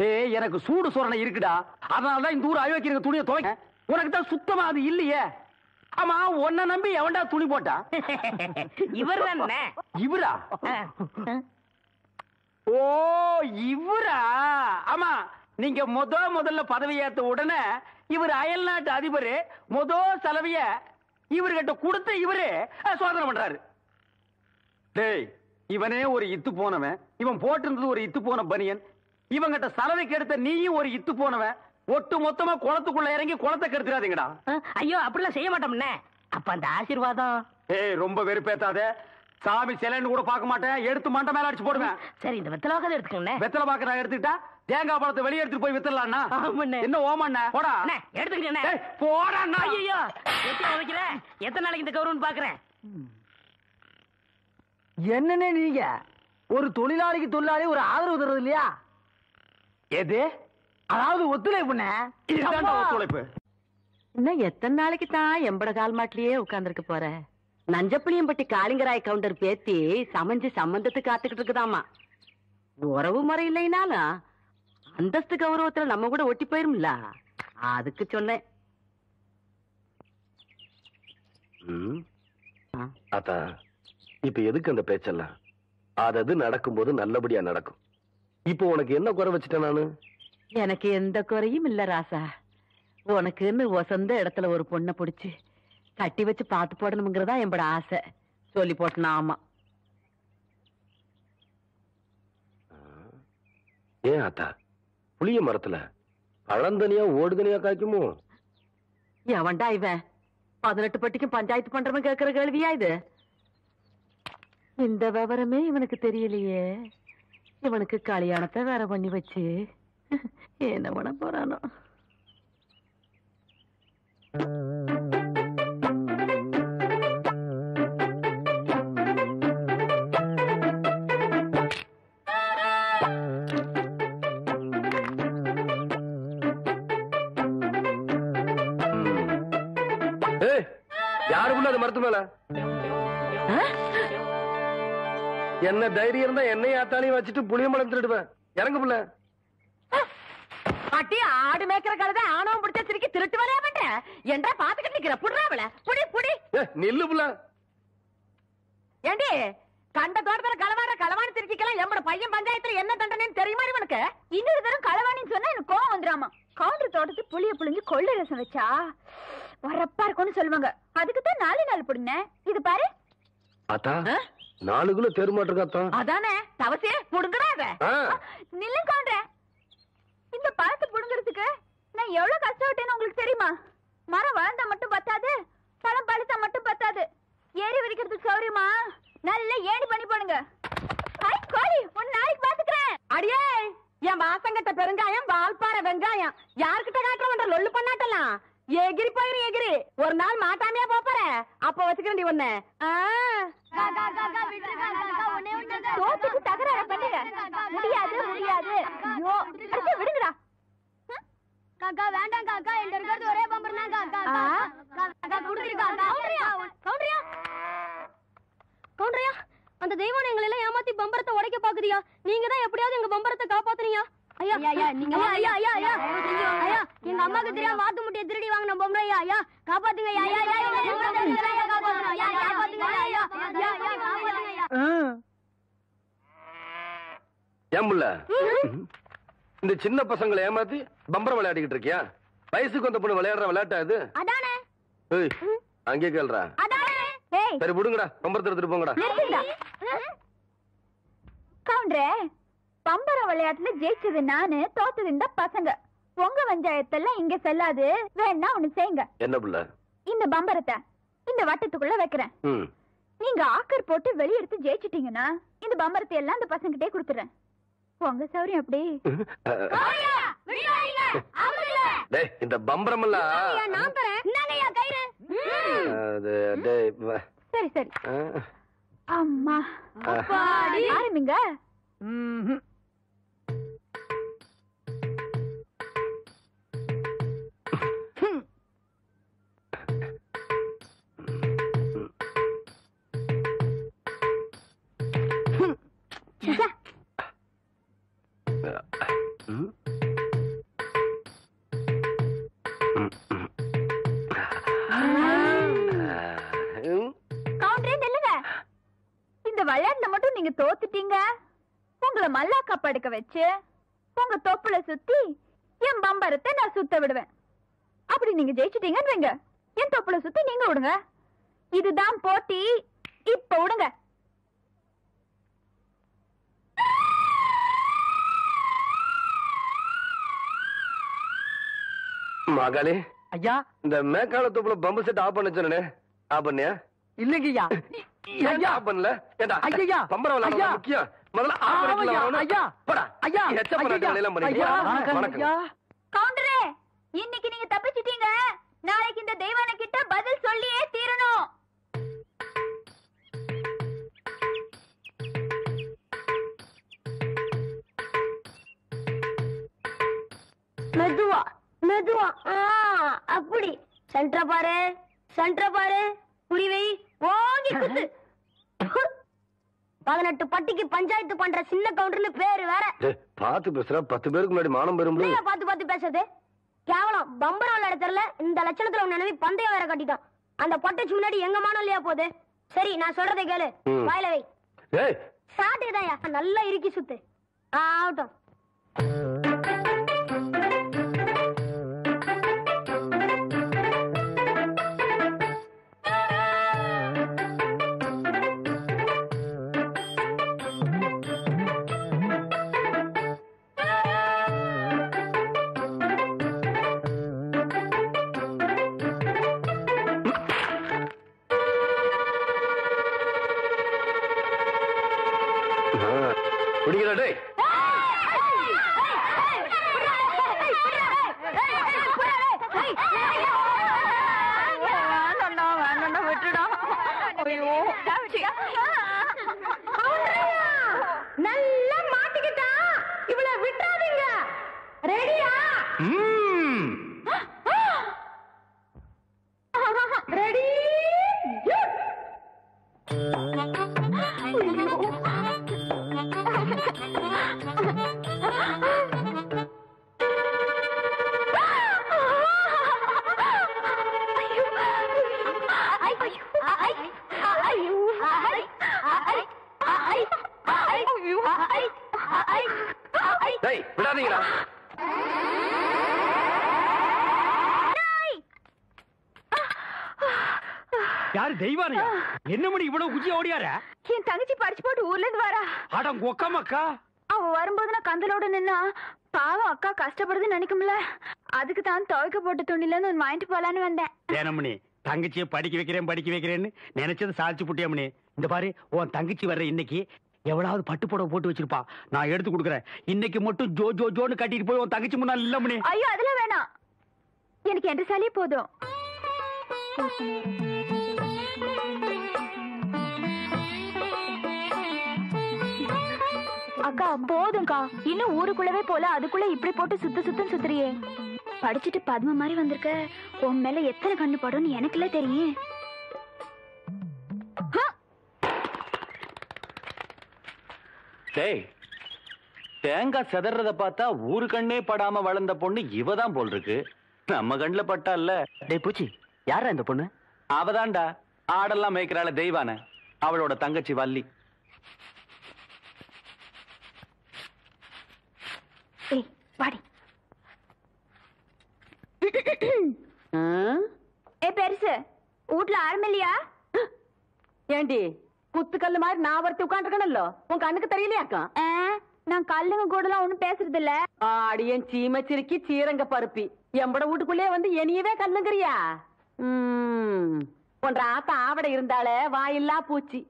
ஏ எனக்கு சூடு சோரணை இருக்குடா, அதனாலதான் இந்த ஊர் அயோக்கிய துணியை துவைக்க. உனக்கு தான் சுத்தமா அது இல்லையே. ஆமா, உன்ன நம்பி எவன்டா துணி போட்டா? இவர் தான். இவரா? ஓ இவரா? ஆமா, நீங்க முதல்ல பதவி ஏத்த உடனே இவர் அயல் நாட்டு அதிபர் செலவிய இவர்கிட்ட கொடுத்து இவரு சோதனை பண்றாரு. டேய், இவனே ஒரு இத்து போனவன், இவன் போட்டிருந்தது ஒரு இத்து போன பனியன், இவங்கிட்ட செலவைக்கு எடுத்த நீயும் ஒரு இத்து போனவன். ஒட்டு மொத்தமா குளத்துக்குள்ள இறங்கி குளத்தை கெடுத்துறாதீங்கடா. ஐயோ, அப்படிலாம் செய்ய மாட்டோம்னே. அப்ப அந்த ஆசீர்வாதம். ஏய் ரொம்ப வெறுப்பேத்தாத, சாமி சிலைன்னு கூட பார்க்க மாட்டேன், எடுத்து மண்டை மேல அடிச்சு போடுவேன். சரி, இந்த வெத்தலை பாக்க எடுத்துக்கோங்க. வெத்தலை பாக்க நான் எடுத்துக்கிட்டா தேங்காய் பழத்தை வெளியே எடுத்துட்டு போய் வித்தரலாம்னா என்ன ஓமண்ணா? போடா எடுத்துக்கண்ணே, போடா. ஐயோ, எத்தனை நாளைக்கு இந்த கௌரவம் பாக்குறேன்? என்னன்னு நீங்க ஒரு தொழிலாளிக்கு தொழிலாளி ஒரு ஆதரவு தருவது இல்லையா? எது அதாவது ஒத்துழைப்புண்ணே. ஒத்துழைப்பு இன்னும் எத்தனை நாளைக்கு தான் எம்பட கால் மாட்டிலேயே உட்கார்ந்துருக்க போறேன்? நஞ்சப்புளியம்பட்டி காளிங்கராய் கவுண்டர் பேத்தி சமைஞ்சு சம்பந்தத்து காத்துக்கிட்டு இருக்குதாமா. உறவு முறை இல்லைனாலும் அந்தஸ்து கௌரவத்துல நம்ம கூட ஒட்டி போயிரும்ல, அதுக்கு சொன்னேன். அத்தா, இப்ப எதுக்கு அந்த பேச்செல்லாம்? அதது நடக்கும்போது நல்லபடியா நடக்கும். இப்ப உனக்கு என்ன குறை வச்சுட்டேன் நானு? எனக்கு எந்த குறையும் இல்ல ராசா. உனக்குன்னு வசந்த இடத்துல ஒரு பொண்ணை பிடிச்சு கட்டி வச்சு பார்த்து போடணுங்கிறதா என்போட ஆசை. சொல்லி போட்டனா? ஆமா. ஏன் அத்தா, புளிய மரத்துல பழந்தனியா ஓடுதனியா காய்க்குமோ? எவன்டா இவன் 18 பட்டிக்கும் பஞ்சாயத்து பண்றவன் கேட்கிற கேள்வியா இது? இந்த விவரமே இவனுக்கு தெரியலையே. இவனுக்கு கல்யாணத்தை வேற பண்ணி வச்சு என்ன பண்ண போறானோ? என்ன தைரியம் தான் என்னை ஆத்தாலையும் வச்சுட்டு புளிய மரம் திருடுவேன்? இறங்க புள்ள பட்டி ஆடு மேய்க்கிற கழுதை ஆணவம் பிடிச்ச சிரிக்கி திருட்டு வரையா மாட்டேன் என்ற பாத்துக்கிட்டு நிக்கிற புடுறாவல. புடி புடி நில்லு புள்ள. ஏண்டி கண்ட தோட்டத்துல களவாட களவாணி திருச்சிக்கலாம் எம்மோட பையன் பஞ்சாயத்துல என்ன தண்டனைன்னு தெரியுமா இவனுக்கு? இன்னொரு தரம் களவாணின்னு சொன்னா எனக்கு கோவம் வந்துடாமா. காவிரி தோட்டத்து புளிய புளிஞ்சு கொள்ளை ரசம் வச்சா வரப்பா இருக்கும்னு சொல்லுவாங்க, அதுக்குத்தான் 4 நாள் புடுங்க. இது பாரு அத்தா, 4 கிலோ தேர்மாட்டிருக்காத்தான். அதானே தவசே புடுங்குறாத. நில்லுங்கன்ற, இந்த பழத்தை புடுங்கிறதுக்கு நான் எவ்வளவு கஷ்டப்பட்டேன்னு உங்களுக்கு தெரியுமா? மரம் வளர்ந்தா மட்டும் பத்தாது, பழம் பழுத்தா மட்டும் பத்தாது, ஏறி வலிக்கிறதுக்கு சௌரியமா நல்ல ஏணி பண்ணி போடுங்க. நாளைக்கு பாத்துக்கிறேன். அடியே என் வாசங்கட்ட பெருங்காயம் வால்பாறை வெங்காயம் யாருக்கிட்ட காட்டுறவன்ற லொல்லு பண்ணாட்டலாம். எகிரி போயிரு எகிரி, ஒரு நாள் மாட்டாமையா போற, அப்ப வச்சுக்கிறேன் ஒண்ணு. தோத்துக்கு தகராறு பண்ணுங்க, முடியாது முடியாது. விடுங்கடா காக்கா, வேண்டாம் காக்கா, என்கிட்ட இருக்கிறது ஒரே பம்பர் தான் காக்கா. கவுண்டரியா கவுண்டரியா, அந்த தெய்வம் எங்களை எல்லாம் ஏமாத்தி பம்பரத்தை உடைக்க பாக்குதியா? நீங்க தான் எப்படியாவது எங்க பம்பரத்தை காப்பாத்துறீங்க. ஐயா ஐயா நீங்க ஐயா ஐயா ஐயா ஐயா, எங்க அம்மாக்கு தெரியாம வாத்து முட்டையை திருடி வாங்கின பொம்பளை. ஐயா ஐயா காப்பாத்துங்க ஐயா ஐயா ஐயா, காப்பாத்துங்க ஐயா ஐயா ஐயா, காப்பாத்துங்க ஐயா. ஏம்புள்ள இந்த சின்ன பசங்களை ஏமாத்தி பம்பரம் விளையாடிக்கிட்டு இருக்கியா? வயசுக்கு வந்த பொண்ணு விளையாடுற விளையாட்டா இது? அதானே அங்கே கேள்றா. சரி விடுங்கடா, பம்பரத்தை எடுத்துட்டு போங்கடா. கவுண்டரே, பம்பர விளையாட்டுல ஜெயிச்சது நானு, தோத்தது இந்த பசங்க. உங்க வஞ்சாயத்தெல்லாம் இங்க செல்லாது, வேணா ஒண்ணு செய்யுங்க. என்ன புள்ள? இந்த பம்பரத்தை இந்த வட்டத்துக்குள்ள வைக்கிறேன். நீங்க ஆக்கர் போட்டு வெளியெடுத்து ஜெயிச்சிட்டீங்கன்னா இந்த பம்பரத்தை எல்லாம் இந்த பசங்கிட்டே குடுத்துறேன். உங்க சௌரியம் அப்படி? இந்த பம்பரம் சரி சரி. அம்மா ஆரம்பிங்க. இந்த விளையாட்டுல மட்டும் நீங்க தோத்துட்டீங்க. உங்களை மல்லாக்கா படுக்க வச்சு உங்க தொப்புல சுத்தி என் பம்பரத்தை நான் சுத்த விடுவேன். அப்படி நீங்க ஜெயிச்சிட்டீங்கன்னு என் தொப்புல சுத்தி நீங்க விடுங்க. இதுதான் போட்டி. இப்ப விடுங்க. மகளே ஐயா, இந்த மேக்கால தொப்புல பம்பு செட் ஆஃப் பண்ண சொன்னே, ஆஃப் பண்ணியா? இல்லைங்கய்யா. ஏன்டா ஆஃப் பண்ணல? ஏன்டா ஐயா பம்பர விளையாட முக்கியம். முதல்ல ஆபரேட்டர்ல ஐயா போடா ஐயா, எச்ச பண்ணல எல்லாம் பண்ணீங்க. வணக்கம் கவுண்டரே, இன்னைக்கு நீங்க தப்பிச்சிட்டீங்க. நாளைக்கு இந்த தெய்வானை கிட்ட பதில் சொல்லியே தீரணும். மெதுவா மெதுவா, அப்படி சென்ட்ர பாரு சென்ட்ர பாரு, புரிவை ஓங்கி குத்து. 18 பட்டிக்கு பஞ்சாயத்து பண்ற சின்ன கவுண்டர்னு பேரு வேற. பாத்து பேசுற, 10 பேருக்கு முன்னாடி மானம் பெறும்ல. நீங்க பாத்து பாத்து பேசுறது கேவலம். பம்பரோல இடத்துல இந்த லட்சணத்துல உன்ன நம்பி பந்தயம் வேற கட்டிட்டான். அந்த பொட்டச்சு முன்னாடி எங்க மானம் இல்லையா போகுது? சரி நான் சொல்றதை கேளு, வாயில வை. ஏய் சாட்டுதாயா, நல்லா இறுக்கி சுத்து. ஆகட்டும். படிக்க வைக்கிறேன் படிக்க வைக்கிறேன்னு நினைச்சது சாதிச்சு புட்டியாமணி. இந்த பாரு, உன் தங்கச்சி வர்ற இன்னைக்கு எவ்வளவு பட்டு போட போட்டு வச்சிருப்பா, நான் எடுத்து கொடுக்குறேன். இன்னைக்கு மட்டும் ஜோ ஜோ ஜோன்னு கட்டிட்டு போய் உன் தங்கச்சி முன்னால இல்ல மணி. ஐயோ அதெல்லாம் வேணாம், எனக்கு என்ற சாலியே போதும். அக்கா போதும்க்கா, இன்னும் ஊருக்குள்ளவே போல, அதுக்குள்ள இப்படி போட்டு சுத்த சுத்தம் சுத்துறியே. படிச்சுட்டு பத்ம மாதிரி வந்திருக்க, உன் மேல எத்தனை கண்ணு படும்னு எனக்குள்ள தெரியும். தேங்காய் செதறத பார்த்தா ஊரு கண்ணே படாம வளர்ந்த பொண்ணு இவதான் போல் இருக்கு. நம்ம கண்ணுல பட்டா இல்ல. டே பூச்சி, யாரா இந்த பொண்ணு? அவதான்டா ஆடெல்லாம் மேய்க்கிறாள தெய்வான, அவளோட தங்கச்சி வள்ளி. பெருசு வீட்டுல ஆரம்பி இல்லையா? ஏண்டி குத்துக்கல்லு மாதிரி நான் ஒருத்தி உட்காந்து இருக்கணும்ல, உன் கண்ணுக்கு தெரியலையாக்கா? நான் கல்லுங்க கூட எல்லாம் ஒண்ணும் பேசுறது இல்ல. ஆடியன் சீமச்சிருக்கி சீரங்க பருப்பி எம்பட வீட்டுக்குள்ளே வந்து எனியவே கல்லுங்கிறியா? உன் ராத்த ஆவடை இருந்தாலே வாயில்லா பூச்சி.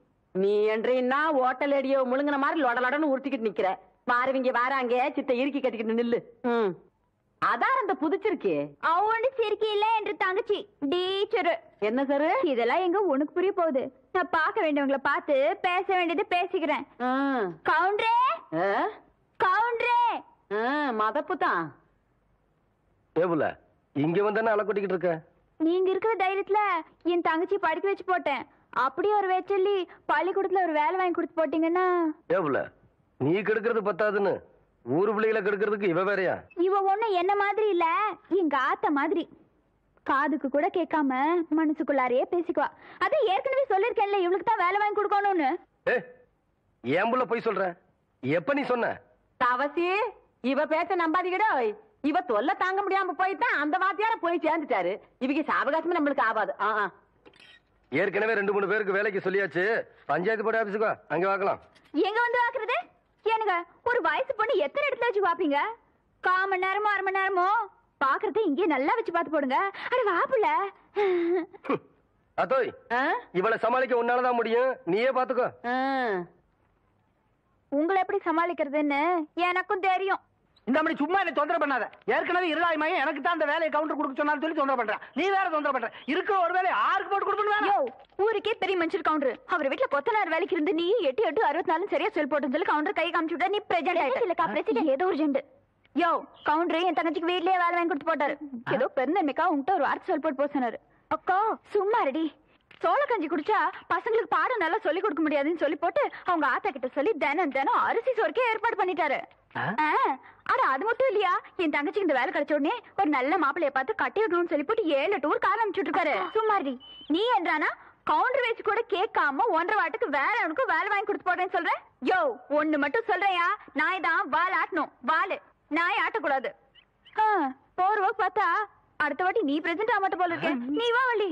நீ என்றீன்னா ஓட்டல் அடியோ முழுங்கின மாதிரி லொடலொடன்னு உருட்டிக்கிட்டு நிக்கிற. வாருவீங்க வாராங்க சித்த இறுக்கி கட்டிக்கிட்டு நில்லு. அதான் அந்த புதிச்சிருக்கு அவனு சிரிக்கி இல்ல என்று தங்கச்சி டீச்சரு. என்ன சாரு இதெல்லாம் எங்க உனக்கு புரிய போகுது? நான் பாக்க வேண்டியவங்களை பார்த்து பேச வேண்டியது பேசிக்கிறேன். கவுண்டரே கவுண்டரே மதப்பு தான் இங்க வந்து அலக்கொட்டிக்கிட்டு இருக்க. நீங்க இருக்கிற தைரியத்துல என் தங்கச்சி படிக்க வச்சு போட்டேன். அப்படியே ஒரு வேச்சல்லி பள்ளிக்கூடத்துல ஒரு வேலை வாங்கி கொடுத்து போட்டீங்கன்னா. நீ கெடுக்கிறது பத்தாதுன்னு ஊரு பிள்ளைகளை கெடுக்கிறதுக்கு இவ வேறையா? இவ ஒண்ணு என்ன மாதிரி இல்ல, எங்க ஆத்த மாதிரி. காதுக்கு கூட கேட்காம மனசுக்குள்ளாரே பேசிக்குவா. அது ஏற்கனவே சொல்லிருக்கேன்ல, இவளுக்கு தான் வேலை வாங்கி கொடுக்கணும்னு. ஏன் புள்ள போய் சொல்ற? எப்ப நீ சொன்ன? தவசி இவ பேச நம்பாதீங்கடா. இவ தொல்லை தாங்க முடியாம போயிட்டான் அந்த வாத்தியார போய் சேர்ந்துட்டாரு. இவக்கு சாவகாசமே நம்மளுக்கு ஆகாது. ஏற்கனவே 2-3 பேருக்கு வேலைக்கு சொல்லியாச்சு. பஞ்சாயத்து போர்டு ஆபீஸுக்கு அங்க வாக்கலாம். எங்க வந்து வாக்குறது? ஏனுங்க ஒரு வயசு பொண்ணு எத்தனை இடத்துல வச்சு பாப்பீங்க? காமன் நேரமோ அரை மணி நேரமோ பாக்குறத இங்கே நல்லா வச்சு பார்த்து போடுங்க. அட வாப்புல அதோய், இவளை சமாளிக்க உன்னாலதான் முடியும். நீயே பாத்துக்கோ. உங்களை எப்படி சமாளிக்கிறதுன்னு எனக்கும் தெரியும். இந்த மாதிரி சும்மா என்ன தொந்தர பண்ணாத. ஏற்கனவே இருளாய் மகன் எனக்கு தான் அந்த வேலையை கவுண்டர் கொடுக்க சொன்னான்னு சொல்லி தொந்தர பண்றேன். நீ வேற தொந்தர பண்ற. இருக்கிற ஒரு வேலையை ஆருக்கு போட்டு கொடுக்கணும். ஊருக்கே பெரிய மனுஷர் கவுண்டர். அவர் வீட்டுல கொத்தனார் வேலைக்கு இருந்து நீ 8-8-64 சரியா சொல் போட்டு சொல்லி கவுண்டர் கை காமிச்சுட்டா நீ பிரஜெண்ட் இல்லக்கா? பிரசிடென்ட் ஏதோ ஒரு ஜெண்டு. யோ கவுண்டர் என் தங்கச்சிக்கு வீட்லயே வேலை வாங்கி கொடுத்து போட்டாரு. ஏதோ பெருந்தன்மைக்கா உங்ககிட்ட ஒரு வார்த்தை சொல் போட்டு போசினாரு. அக்கா சும்மா ரெடி சோள கஞ்சி குடிச்சா பசங்களுக்கு பாடம் நல்லா சொல்லி கொடுக்க முடியாதுன்னு சொல்லி போட்டு அவங்க ஆத்தா கிட்ட சொல்லி தினம் தினம் அரிசி சோறுக்கே ஏற்பாடு பண்ணிட்டாரு. ஆனா அது மட்டும் இல்லையா, என் தங்கச்சிக்கு இந்த வேலை கிடைச்ச உடனே ஒரு நல்ல மாப்பிள்ளைய பார்த்து கட்டி விடணும்னு சொல்லி போட்டு 7 டூர் கார் அனுப்பிச்சுட்டு இருக்காரு. சும்மாரி நீ என்றானா கவுண்டர் வச்சு கூட கேட்காம 1.5 வாட்டுக்கு வேற அவனுக்கு வேலை வாங்கி கொடுத்து போட்டேன்னு சொல்றேன். யோ ஒண்ணு மட்டும் சொல்றேயா, நாய் தான் வால் ஆட்டணும், வாலு நாய் ஆட்டக்கூடாது. போறவோ பார்த்தா அடுத்த வாட்டி நீ பிரசன்ட் ஆக மாட்ட போல இருக்கேன். நீ வா வள்ளி,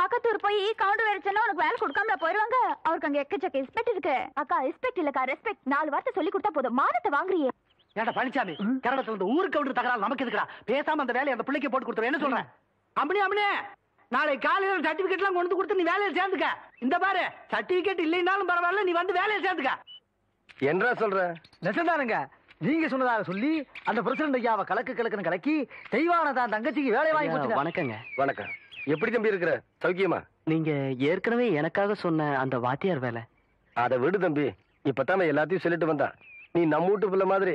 பக்கத்தூர் போய் கவுண்டர் வேலைச்சேன்னா உனக்கு வேலை கொடுக்காமல போயிருவாங்க. அவருக்கு அங்க எக்கச்சக்க ரெஸ்பெக்ட் இருக்கு. அக்கா ரெஸ்பெக்ட் இல்லக்கா ரெஸ்பெக்ட். 4 வார்த்தை சொல்லி கொடுத்தா போதும், மானத்தை வாங்குறியே. ஏடா பழனிச்சாமி, கேரளத்துல இந்த ஊர் கவுண்டர் தகராறு நமக்கு எதுக்குடா? பேசாம அந்த வேலையை அந்த பிள்ளைக்கு போட்டு கொடுத்துரு. என்ன சொல்றேன்? அம்மனி அம்மனி நாளை காலையில சர்டிபிகேட் எல்லாம் கொண்டு கொடுத்து நீ வேலையில சேர்ந்துக்க. இந்த பாரு சர்டிபிகேட் இல்லைனாலும் பரவாயில்ல, நீ வந்து வேலையில சேர்ந்துக்க. என்ன சொல்ற? நெசந்தானுங்க நீங்க சொன்னதாக சொல்லி அந்த பிரசிடண்ட் ஐயாவை கலக்கு கலக்குன்னு கலக்கி தெய்வானதான் தங்கச்சிக்கு வேலை வாங்கி கொடுத்து. வணக்கங்க. வணக்கம். எப்படி தம்பி இருக்கிற? சௌக்கியமா? நீங்க ஏற்கனவே எனக்காக சொன்ன அந்த வாத்தியார் வேலை அதை விடு தம்பி. இப்பதான் எல்லாத்தையும் சொல்லிட்டு வந்தான். நீ நம்ம வீட்டு பிள்ளை மாதிரி